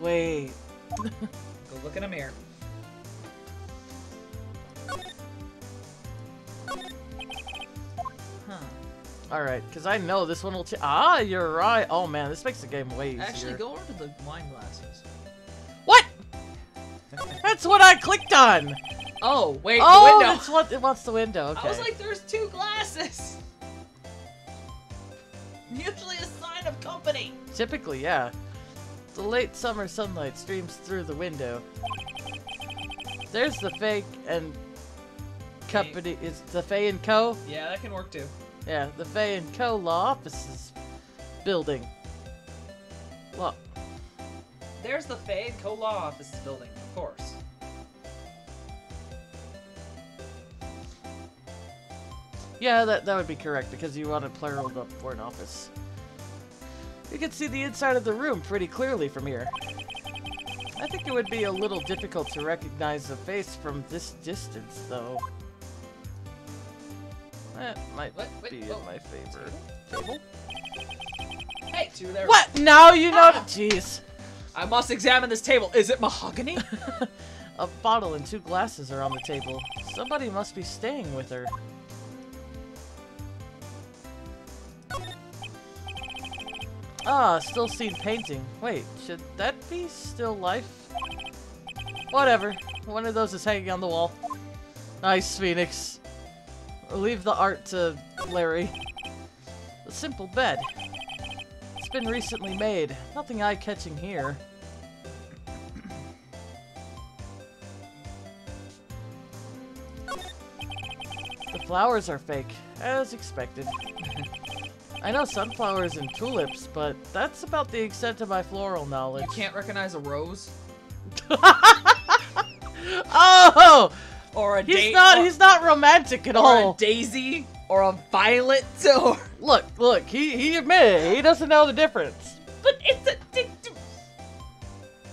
wait. Go look in a mirror. Alright, because I know this one will change. Ah, you're right. Oh, man, this makes the game way easier. Actually, go over to the wine glasses. What? That's what I clicked on! Oh, wait, oh, the window. Oh, that's what it wants the window. Okay. I was like, there's two glasses! Usually a sign of company. Typically, yeah. The late summer sunlight streams through the window. There's the fake and... company. Is the Fey and Co.? Yeah, that can work, too. Yeah, the Fey and Co. Law Offices building. Look. There's the Fey and Co. Law Offices building, of course. Yeah, that, that would be correct, because you want a plural for an office. You can see the inside of the room pretty clearly from here. I think it would be a little difficult to recognize the face from this distance, though. That might what? Wait, be oh. in my favor. Table? Hey, two there. What? Now you know. Ah. Jeez. I must examine this table. Is it mahogany? A bottle and two glasses are on the table. Somebody must be staying with her. Ah, still seen painting. Wait, should that be still life? Whatever. One of those is hanging on the wall. Nice, Phoenix. Or leave the art to Larry. A simple bed. It's been recently made. Nothing eye-catching here. The flowers are fake, as expected. I know sunflowers and tulips, but that's about the extent of my floral knowledge. You can't recognize a rose? Oh! Or a he's not or, he's not romantic at or all. Or a daisy, or a violet, or look, look, he he admitted it. He doesn't know the difference. But it's a.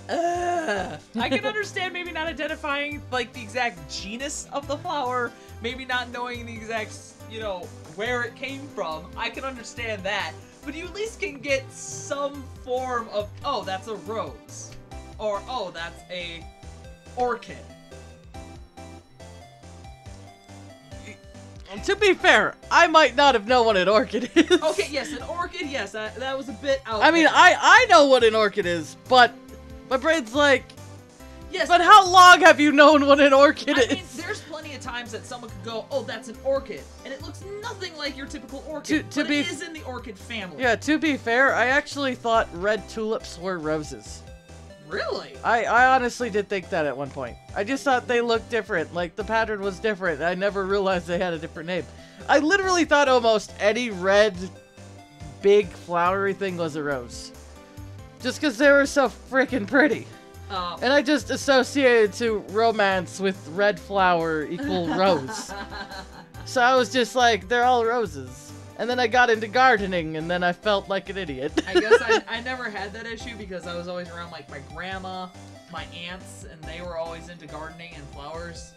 Uh, I can understand maybe not identifying like the exact genus of the flower, maybe not knowing the exact you know where it came from. I can understand that, but you at least can get some form of oh that's a rose, or oh that's a orchid. To be fair, I might not have known what an orchid is. Okay, yes, an orchid, yes, I, that was a bit out I mean, there. I, I know what an orchid is, but my brain's like, yes. But how long have you known what an orchid I is? I mean, there's plenty of times that someone could go, oh, that's an orchid, and it looks nothing like your typical orchid, to, to but be, it is in the orchid family. Yeah, to be fair, I actually thought red tulips were roses. Really? I, I honestly did think that at one point. I just thought they looked different. Like, the pattern was different. I never realized they had a different name. I literally thought almost any red, big, flowery thing was a rose. Just because they were so freaking pretty. Oh. And I just associated to romance with red flower equal rose. So I was just like, they're all roses. And then I got into gardening, and then I felt like an idiot. I guess I, I never had that issue because I was always around, like, my grandma, my aunts, and they were always into gardening and flowers.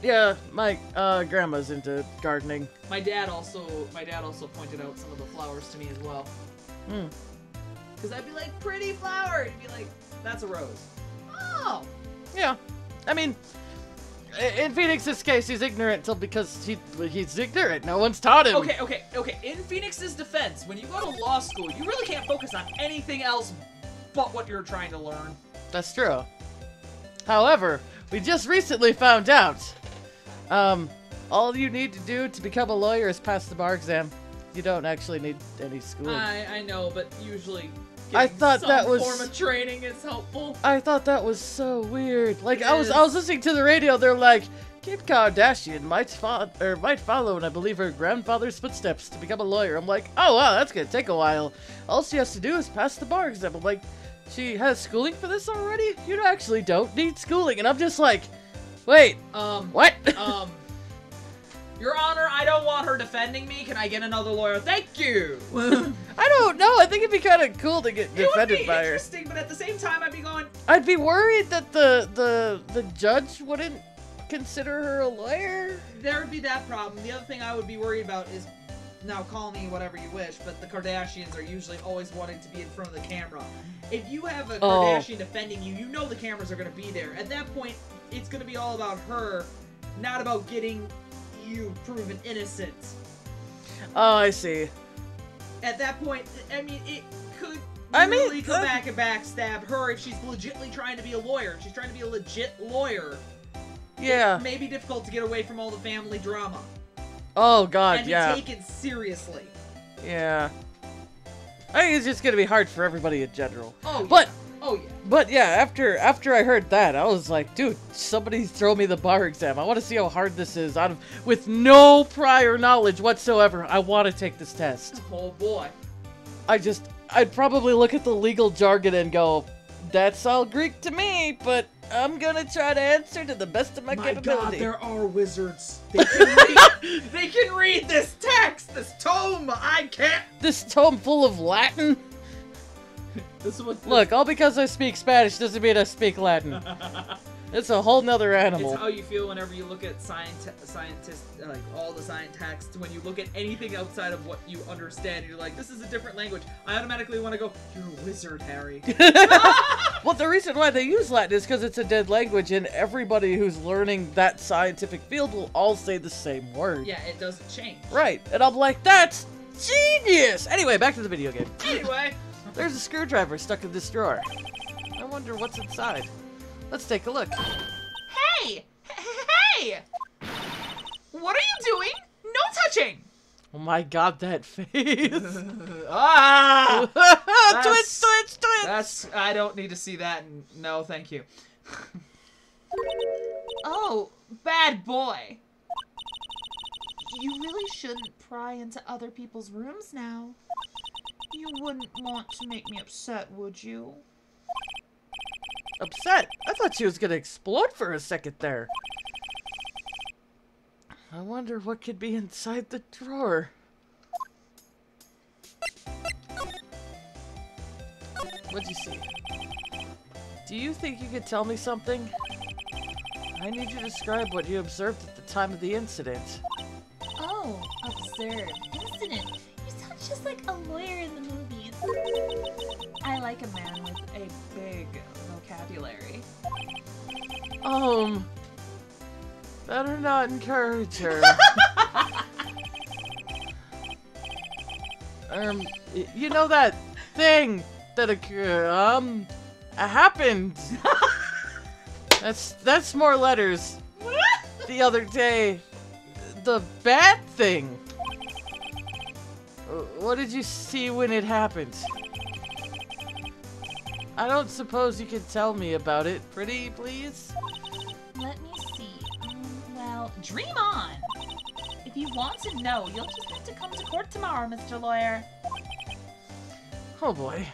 Yeah, my uh, grandma's into gardening. My dad also my dad also pointed out some of the flowers to me as well. Hmm. Because I'd be like, pretty flower! And he'd be like, that's a rose. Oh! Yeah. I mean... in Phoenix's case, he's ignorant till because he, he's ignorant. No one's taught him. Okay, okay, okay. In Phoenix's defense, when you go to law school, you really can't focus on anything else but what you're trying to learn. That's true. However, we just recently found out. Um, all you need to do to become a lawyer is pass the bar exam. You don't actually need any schooling. I, I know, but usually... I thought some that was form of training is helpful. I thought that was so weird. Like it I was, is. I was listening to the radio. They're like, Kim Kardashian might follow, or might follow, and I believe her grandfather's footsteps to become a lawyer. I'm like, oh wow, that's gonna take a while. All she has to do is pass the bar exam. I'm like, she has schooling for this already? You actually don't need schooling. And I'm just like, wait, um, what? um, Your Honor, I don't want her defending me. Can I get another lawyer? Thank you. I don't know. I think it'd be kind of cool to get defended by her. It would be interesting, but at the same time, I'd be going... I'd be worried that the the the judge wouldn't consider her a lawyer. There would be that problem. The other thing I would be worried about is, now call me whatever you wish, but the Kardashians are usually always wanting to be in front of the camera. If you have a Kardashian oh. defending you, you know the cameras are going to be there. At that point, it's going to be all about her, not about getting... you proven innocent. Oh, I see. At that point, I mean, it could I really mean, go uh, back and backstab her if she's legitimately trying to be a lawyer. If she's trying to be a legit lawyer. Yeah. It may be difficult to get away from all the family drama. Oh, God, and yeah. And take it seriously. Yeah. I think it's just going to be hard for everybody in general. Oh, yeah. But, oh, yeah. But, yeah, after after I heard that, I was like, dude, somebody throw me the bar exam. I want to see how hard this is. Out of, with no prior knowledge whatsoever, I want to take this test. Oh, boy. I just, I'd probably look at the legal jargon and go, that's all Greek to me, but I'm going to try to answer to the best of my, my capability. My God, there are wizards. They can, read, they can read this text, this tome. I can't. This tome full of Latin. This is what, look, all because I speak Spanish doesn't mean I speak Latin. It's a whole nother animal. It's how you feel whenever you look at science, scientists, like all the science texts. When you look at anything outside of what you understand, you're like, this is a different language. I automatically want to go, you're a wizard, Harry. Well, the reason why they use Latin is because it's a dead language, and everybody who's learning that scientific field will all say the same word. Yeah, it doesn't change. Right, and I'm like, that's genius! Anyway, back to the video game. Anyway... There's a screwdriver stuck in this drawer. I wonder what's inside. Let's take a look. Hey! Hey! What are you doing? No touching. Oh my god, that face. Ah! Twitch, twitch, twitch! That's, I don't need to see that. No, thank you. Oh, bad boy. You really shouldn't pry into other people's rooms now. You wouldn't want to make me upset, would you? Upset? I thought she was gonna explode for a second there. I wonder what could be inside the drawer. What'd you see? Do you think you could tell me something? I need you to describe what you observed at the time of the incident. Oh, observed. Incident. You sound just like a lawyer in the movies. I like a man with a big vocabulary. Um... Better not encourage her. um, you know that thing that occurred, um, happened. that's that's more letters. The other day, the bad thing. What did you see when it happened? I don't suppose you could tell me about it, pretty please. Let me see. Dream on! If you want to know, you'll just have to come to court tomorrow, Mister Lawyer. Oh boy.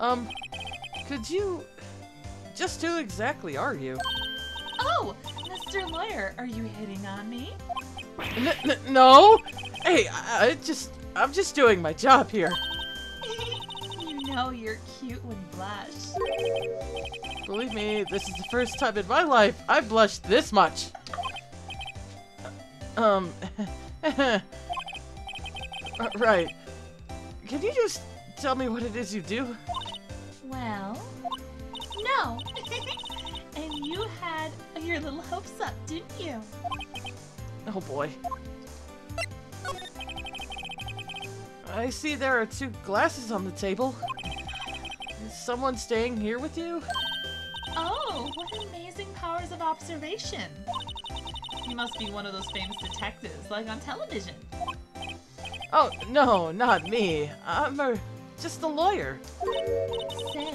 Um, could you... Just who exactly are you? Oh! Mister Lawyer, are you hitting on me? N n no! Hey, I, I just... I'm just doing my job here. You know you're cute when you blush. Believe me, this is the first time in my life I blushed this much. Um, right. Can you just tell me what it is you do? Well, no. And you had your little hopes up, didn't you? Oh boy. I see there are two glasses on the table. Is someone staying here with you? Oh, what amazing powers of observation! You must be one of those famous detectives, like on television. Oh, no, not me. I'm a, just a lawyer. Say,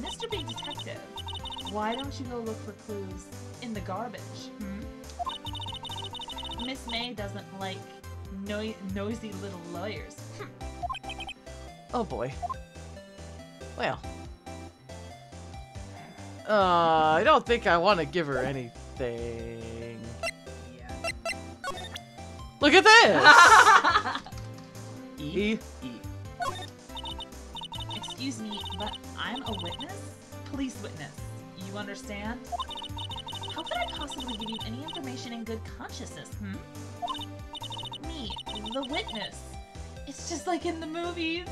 Mister Big Detective, why don't you go look for clues in the garbage? Hmm? Miss May doesn't like no noisy little lawyers. Hm. Oh boy. Well. Uh, I don't think I want to give her anything. Yeah. Look at this! E? E. Excuse me, but I'm a witness? Police witness. You understand? How could I possibly give you any information in good consciousness, hmm? Me, the witness. It's just like in the movies.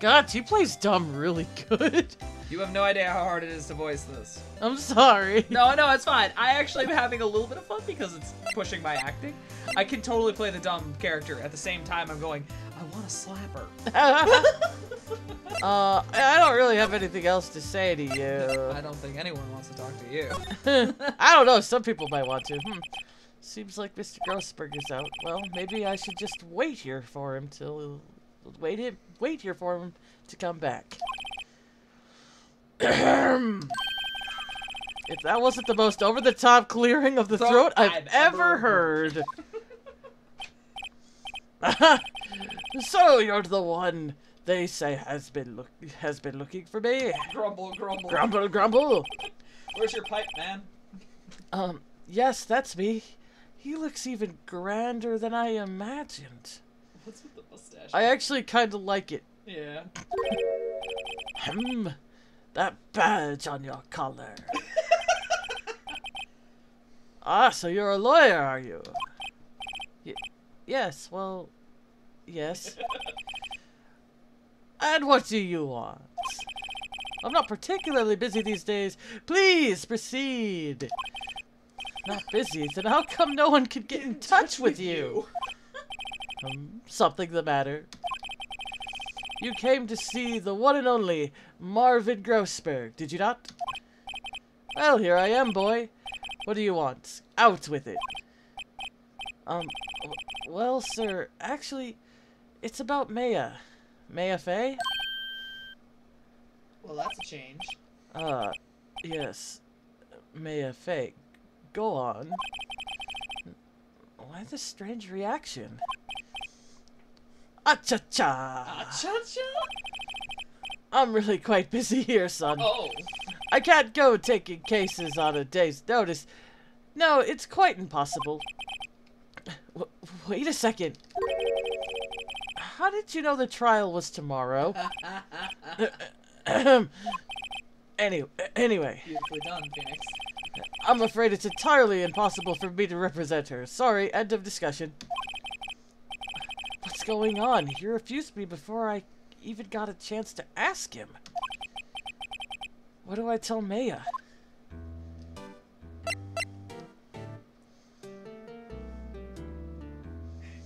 God, she plays dumb really good. You have no idea how hard it is to voice this. I'm sorry. No, no, it's fine. I actually am having a little bit of fun because it's pushing my acting. I can totally play the dumb character. At the same time, I'm going, I want to slap her. uh, I don't really have anything else to say to you. I don't think anyone wants to talk to you. I don't know. Some people might want to. Hmm. Seems like Mister Grossberg is out. Well, maybe I should just wait here for him till... Wait him, wait here for him to come back. If that wasn't the most over-the-top clearing of the throat, throat I've, I've ever heard. heard. So you're the one they say has been look has been looking for me. Grumble, grumble, grumble, grumble. Where's your pipe, man? Um, yes, that's me. He looks even grander than I imagined. What's with the mustache? I actually kind of like it. Yeah. Hmm. That badge on your collar. Ah, so you're a lawyer, are you? Y yes, well, yes. And what do you want? I'm not particularly busy these days. Please proceed. Not busy? Then how come no one could get in touch with you? Um, something the matter. You came to see the one and only Marvin Grossberg, did you not? Well, here I am, boy. What do you want? Out with it! Um, well, sir, actually, it's about Maya. Maya Fey? Well, that's a change. Uh, yes. Maya Fey. Go on. Why this strange reaction? Ah-cha-cha! Ah-cha-cha? I'm really quite busy here, son. Oh. I can't go taking cases on a day's notice. No, it's quite impossible. W wait a second. How did you know the trial was tomorrow? anyway, anyway. Beautifully done, Phoenix. I'm afraid it's entirely impossible for me to represent her. Sorry, end of discussion. What's going on? He refused me before I even got a chance to ask him. What do I tell Maya?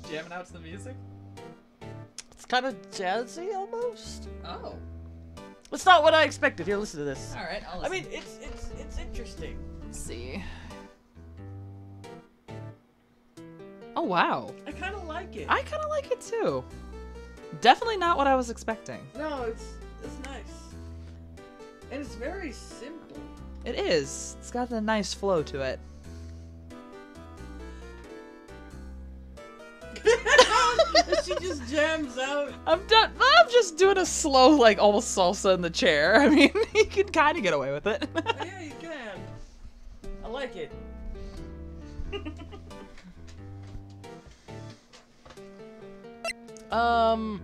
Jamming out to the music? It's kind of jazzy, almost. Oh. It's not what I expected. Here, listen to this. All right, I'll listen. I mean, it's it's it's interesting. Let's see. Oh wow. I kind of like it. I kind of like it too. Definitely not what I was expecting. No, it's it's nice. And it's very simple. It is. It's got a nice flow to it. She just jams out. I'm done. I'm just doing a slow, like, almost salsa in the chair. I mean, you can kind of get away with it. Yeah, you can. I like it. um.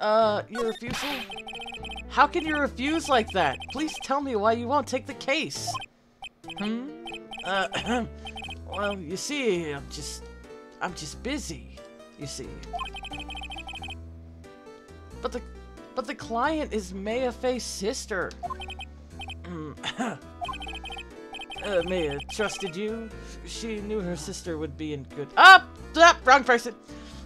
Uh, your refusal? How can you refuse like that? Please tell me why you won't take the case. Hmm? Uh, well, you see, I'm just... I'm just busy, you see. But the but the client is Maya Fey's sister. Mm. uh, Maya trusted you. She knew her sister would be in good. Ah, ah, wrong person.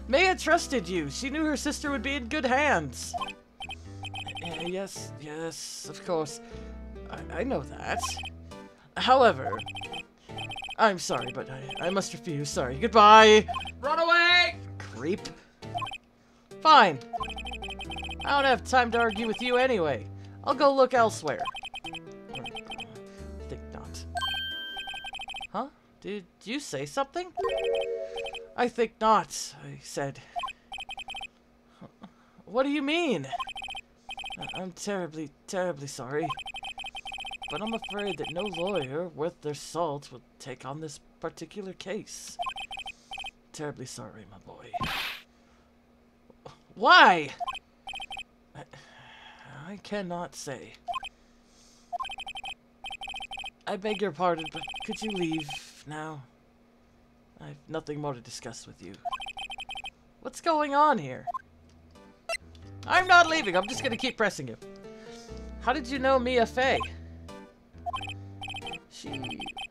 Maya trusted you. She knew her sister would be in good hands. Uh, yes, yes, of course. I, I know that. However. I'm sorry, but I, I must refuse. Sorry. Goodbye! Run away! Creep. Fine. I don't have time to argue with you anyway. I'll go look elsewhere. I think not. Huh? Did you say something? I think not, I said. What do you mean? I'm terribly, terribly sorry. But I'm afraid that no lawyer worth their salt will take on this particular case. Terribly sorry, my boy. Why? I, I cannot say. I beg your pardon, but could you leave now? I have nothing more to discuss with you. What's going on here? I'm not leaving. I'm just going to keep pressing you. How did you know Mia Fey? She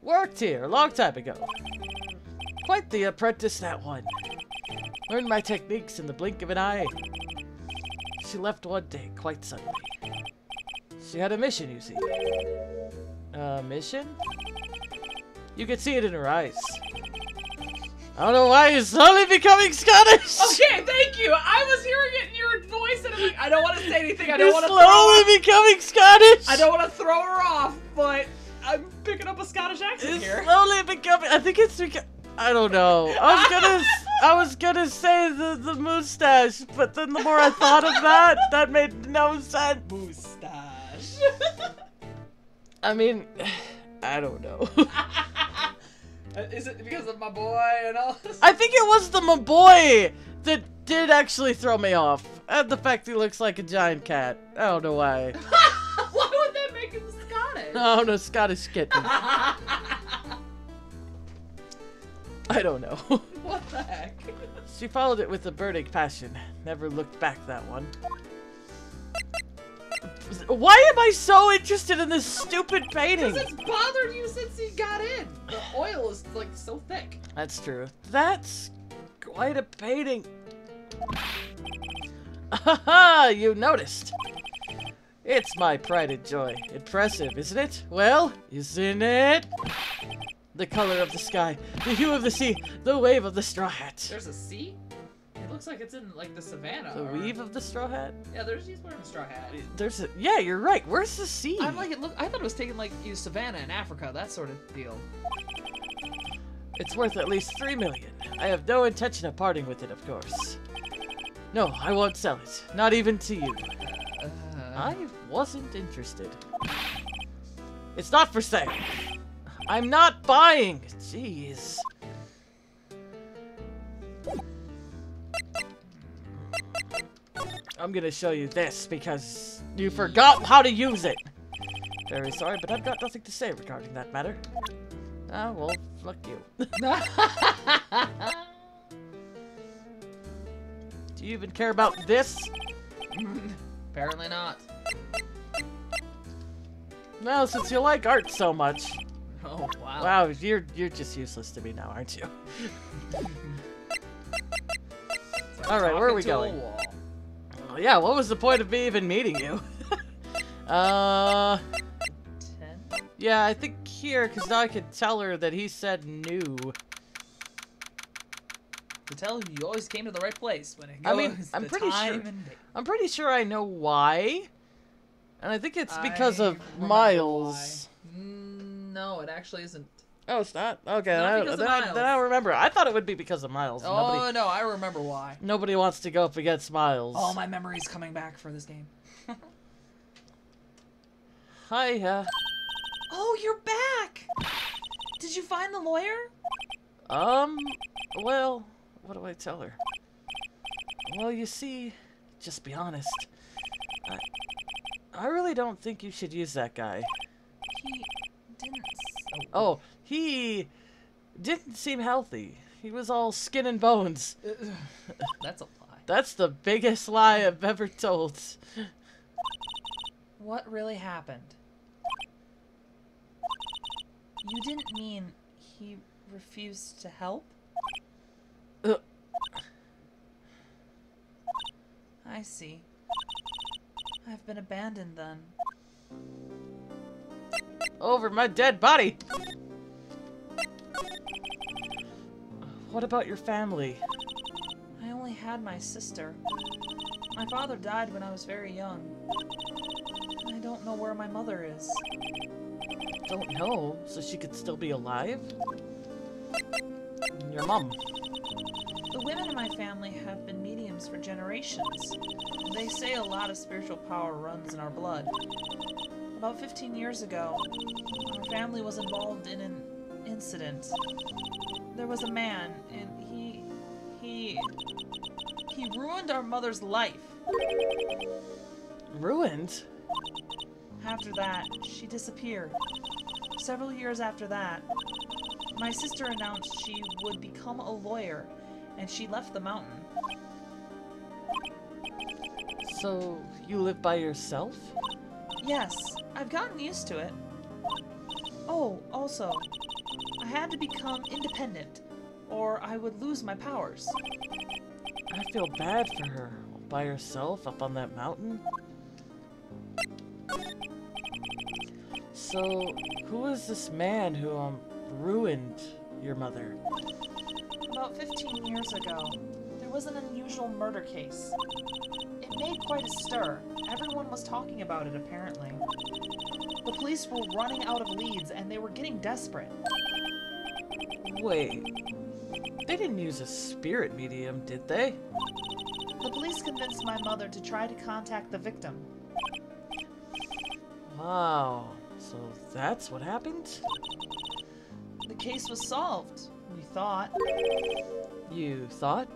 worked here a long time ago. Quite the apprentice, that one. Learned my techniques in the blink of an eye. She left one day, quite suddenly. She had a mission, you see. A mission? You could see it in her eyes. I don't know why you're slowly becoming Scottish! Okay, thank you! I was hearing it in your voice and I'm like, I don't want to say anything, I don't want to slowly becoming Scottish! I don't want to throw her off, but... I'm picking up a Scottish accent it's here. Slowly becoming. I think it's. I don't know. I was gonna. I was gonna say the the mustache, but then the more I thought of that, that made no sense. Mustache. I mean, I don't know. Is it because of my boy and all? I think it was the my boy that did actually throw me off, and the fact he looks like a giant cat. I don't know why. Why would that make him? Oh, no, Scottish kitten. I don't know. What the heck? She followed it with a burning passion. Never looked back, that one. Why am I so interested in this stupid painting? Because it's bothered you since he got in. The oil is, like, so thick. That's true. That's quite a painting. Ha ha! You noticed. It's my pride and joy. Impressive, isn't it? Well, isn't it? The color of the sky, the hue of the sea, the wave of the straw hat. There's a sea? It looks like it's in, like, the savannah. The or... weave of the straw hat? Yeah, there's, he's wearing a straw hat. There's a, yeah, you're right. Where's the sea? I'm like, it look, I thought it was taking, like, you savannah in Africa, that sort of deal. It's worth at least three million. I have no intention of parting with it, of course. No, I won't sell it. Not even to you. Uh, I wasn't interested. It's not for sale. I'm not buying! Jeez. I'm gonna show you this because you forgot how to use it. Very sorry, but I've got nothing to say regarding that matter. Ah, well, fuck you. Do you even care about this? Apparently not. Well, since you like art so much. Oh, wow. Wow, you're, you're just useless to me now, aren't you? Alright, where are we going? Oh, yeah, what was the point of me even meeting you? uh... ten? Yeah, I think here, because now I can tell her that he said new. To tell you, you always came to the right place when it goes I mean, I'm pretty sure, I'm pretty sure I know why. And I think it's because I of Miles. No, it actually isn't. Oh, it's not? Okay, not I, then, I, then I remember. I thought it would be because of Miles. Oh, nobody, no, I remember why. Nobody wants to go up against Miles. All my memories coming back for this game. Hiya. Oh, you're back! Did you find the lawyer? Um, well, what do I tell her? Well, you see, just be honest. I, I really don't think you should use that guy. He... Oh, he didn't seem healthy. He was all skin and bones. That's a lie. That's the biggest lie I've ever told. What really happened? You didn't mean he refused to help? Uh. I see. I've been abandoned then. Over my dead body. What about your family? I only had my sister. My father died when I was very young. I don't know where my mother is. Don't know? So she could still be alive? Your mom. The women in my family have been mediums for generations. They say a lot of spiritual power runs in our blood. About fifteen years ago, our family was involved in an incident. There was a man, and he, he, he ruined our mother's life. Ruined? After that, she disappeared. Several years after that, my sister announced she would become a lawyer, and she left the mountain. So, you live by yourself? Yes, I've gotten used to it. Oh, also, I had to become independent, or I would lose my powers. I feel bad for her, by herself up on that mountain. So, who is this man who, um, ruined your mother? About fifteen years ago, there was an unusual murder case. It made quite a stir. Everyone was talking about it, apparently. The police were running out of leads, and they were getting desperate. Wait. They didn't use a spirit medium, did they? The police convinced my mother to try to contact the victim. Wow. So that's what happened? The case was solved, we thought. You thought?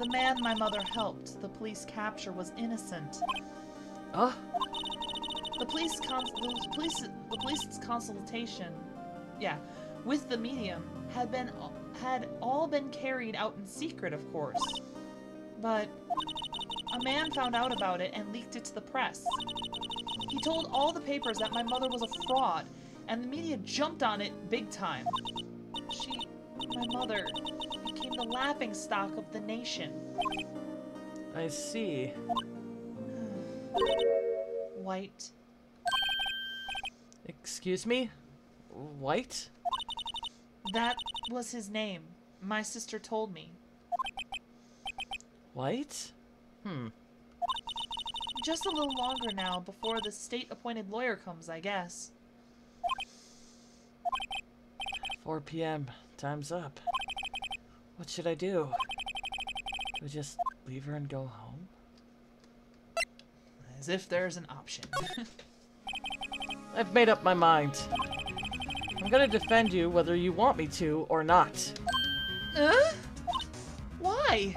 The man my mother helped the police capture was innocent. Huh? The police cons the police the police's consultation, yeah, with the medium had been had all been carried out in secret, of course. But a man found out about it and leaked it to the press. He told all the papers that my mother was a fraud, and the media jumped on it big time. She, my mother. The laughing stock of the nation. I see. White. Excuse me? White? That was his name. My sister told me. White? Hmm. Just a little longer now before the state-appointed lawyer comes, I guess. four p m Time's up. What should I do? We just leave her and go home? As if there's an option. I've made up my mind. I'm gonna defend you whether you want me to or not. Huh? Why?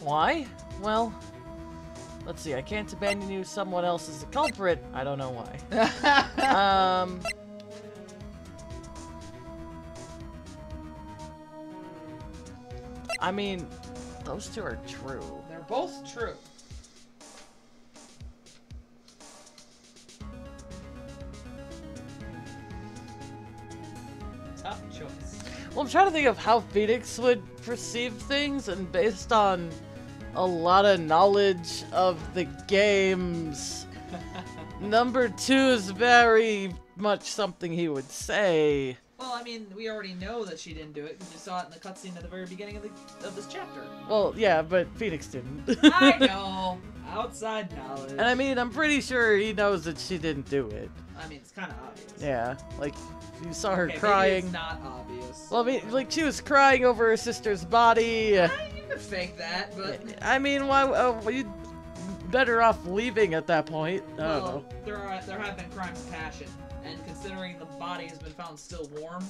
Why? Well, let's see. I can't abandon you. Someone else is the culprit. I don't know why. um... I mean, those two are true. They're both true. Tough choice. Well, I'm trying to think of how Phoenix would perceive things, and based on a lot of knowledge of the games, number two is very much something he would say. Well, I mean, we already know that she didn't do it because we saw it in the cutscene at the very beginning of, the, of this chapter. Well, yeah, but Phoenix didn't. I know. Outside knowledge. And I mean, I'm pretty sure he knows that she didn't do it. I mean, it's kind of obvious. Yeah, like, you saw her okay, crying. Maybe it's not obvious. Well, I mean, like, she was crying over her sister's body. I, you could fake that, but... I mean, why, uh, well, you'd better off leaving at that point. I well, don't know. There, are, there have been crimes of passion. And considering the body has been found still warm.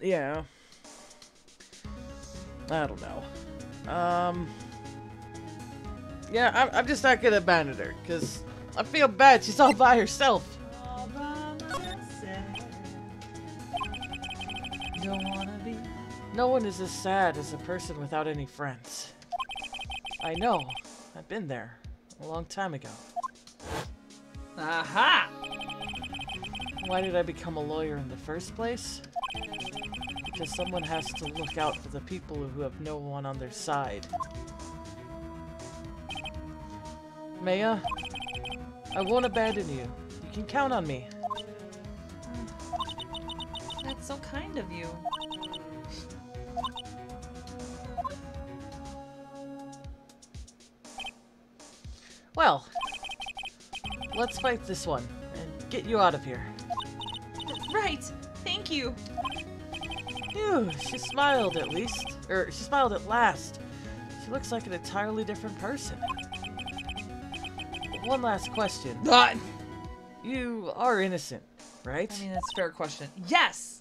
Yeah. I don't know. Um. Yeah, I'm, I'm just not gonna abandon her, because I feel bad. She's all by herself. All by myself. Don't wanna be. No one is as sad as a person without any friends. I know. I've been there. A long time ago. Aha! Why did I become a lawyer in the first place? Because someone has to look out for the people who have no one on their side. Maya, I won't abandon you. You can count on me. That's so kind of you. Well, let's fight this one and get you out of here. Right! Thank you! Phew, she smiled at least. Or, she smiled at last. She looks like an entirely different person. One last question. But you are innocent, right? I mean, that's a fair question. Yes!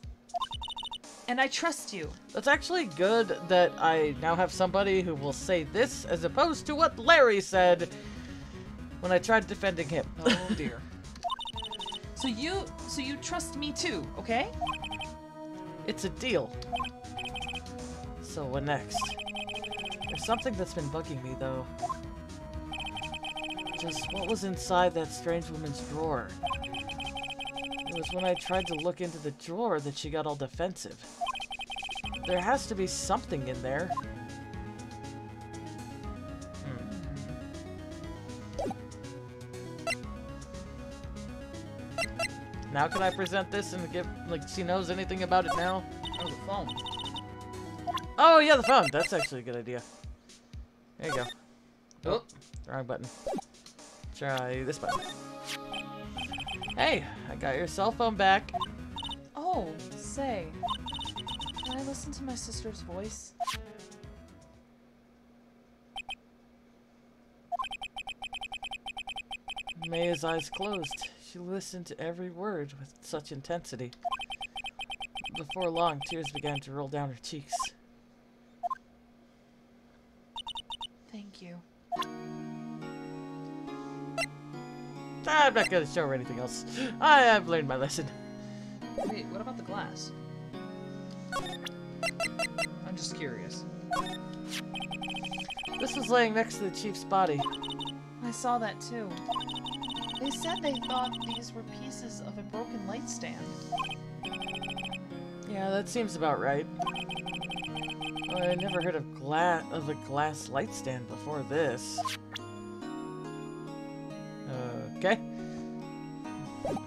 And I trust you. That's actually good that I now have somebody who will say this as opposed to what Larry said when I tried defending him. Oh dear. So you, so you trust me too, okay? It's a deal. So what next? There's something that's been bugging me though. Just what was inside that strange woman's drawer? It was when I tried to look into the drawer that she got all defensive. There has to be something in there. Now can I present this and give, like, she knows anything about it now? Oh, the phone. Oh, yeah, the phone. That's actually a good idea. There you go. Oh, wrong button. Try this button. Hey, I got your cell phone back. Oh, say. Can I listen to my sister's voice? Maya's eyes closed. She listened to every word with such intensity. Before long, tears began to roll down her cheeks. Thank you. I'm not going to show her anything else. I have learned my lesson. Wait, what about the glass? I'm just curious. This was laying next to the chief's body. I saw that too. They said they thought these were pieces of a broken light stand. Yeah, that seems about right. Well, I never heard of gla- of a glass light stand before this. Uh... Okay?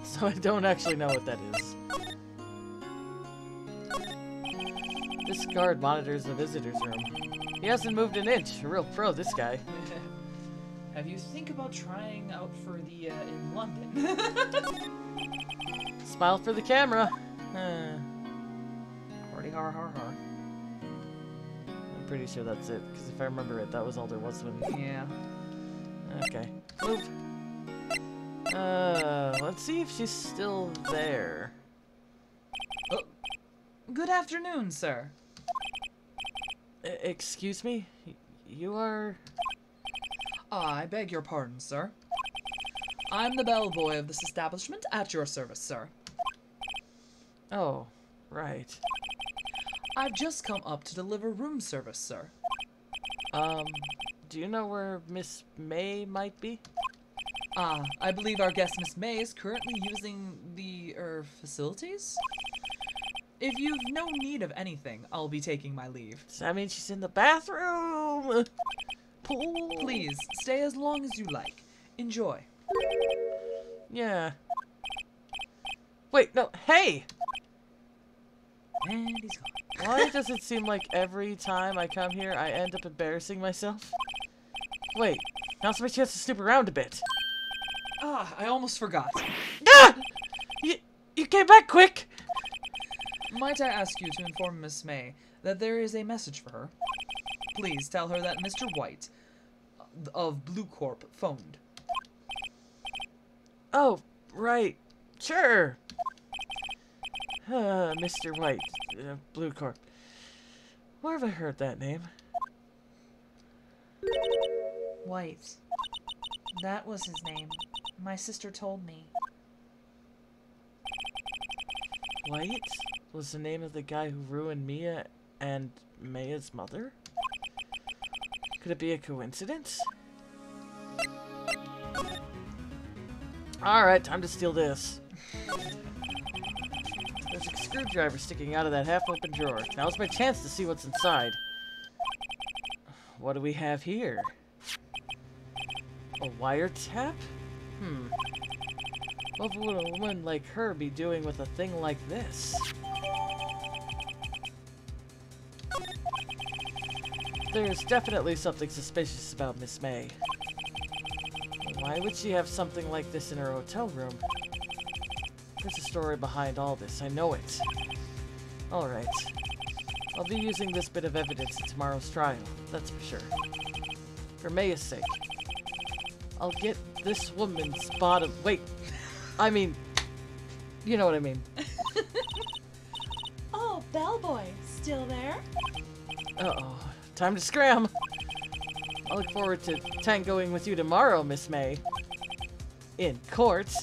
So I don't actually know what that is. This guard monitors the visitor's room. He hasn't moved an inch. A real pro, this guy. Have you think about trying out for the, uh, in London? Smile for the camera. Hardy har har har. I'm pretty sure that's it, because if I remember it, that was all there was when... Yeah. Okay. Move. Uh, let's see if she's still there. Oh. Good afternoon, sir. Uh, excuse me? You are... I beg your pardon, sir. I'm the bellboy of this establishment at your service, sir. Oh, right. I've just come up to deliver room service, sir. Um, do you know where Miss May might be? Ah, I believe our guest Miss May is currently using the, er, facilities? If you've no need of anything, I'll be taking my leave. Does that mean she's in the bathroom? Pool? Please, stay as long as you like. Enjoy. Yeah. Wait, no, hey! And he's gone. Why does it seem like every time I come here, I end up embarrassing myself? Wait, now's my chance to snoop around a bit. Ah, I almost forgot. Ah! You, you came back quick! Might I ask you to inform Miss May that there is a message for her? Please tell her that Mister White of Bluecorp phoned. Oh, right. Sure. Uh, Mister White of Bluecorp. Where have I heard that name? White. That was his name. My sister told me. White was the name of the guy who ruined Mia and Maya's mother? Could it be a coincidence? Alright, time to steal this. There's a screwdriver sticking out of that half-open drawer. Now's my chance to see what's inside. What do we have here? A wiretap? Hmm. What would a woman like her be doing with a thing like this? There's definitely something suspicious about Miss May. Why would she have something like this in her hotel room? There's a story behind all this, I know it. Alright. I'll be using this bit of evidence at tomorrow's trial, that's for sure. For Maya's sake. I'll get this woman's bottom- wait! I mean... You know what I mean. Oh, bellboy, still there? Uh-oh. Time to scram! I look forward to tangoing with you tomorrow, Miss May. In court.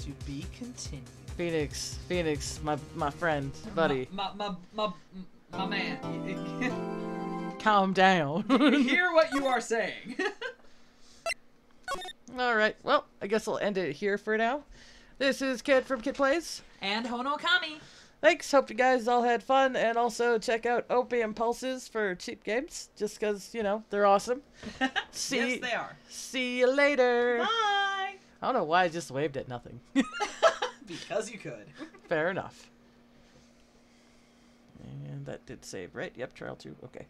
To be continued. Phoenix, Phoenix, my my friend, buddy. My my my my, my man. Calm down. Hear what you are saying. All right. Well, I guess I'll end it here for now. This is Kit from Kit Plays and Honokami. Thanks, hope you guys all had fun, and also check out Opium Pulses for cheap games, just because, you know, they're awesome. See, yes, they are. See you later. Bye! I don't know why I just waved at nothing. Because you could. Fair enough. And that did save, right? Yep, trial two. Okay.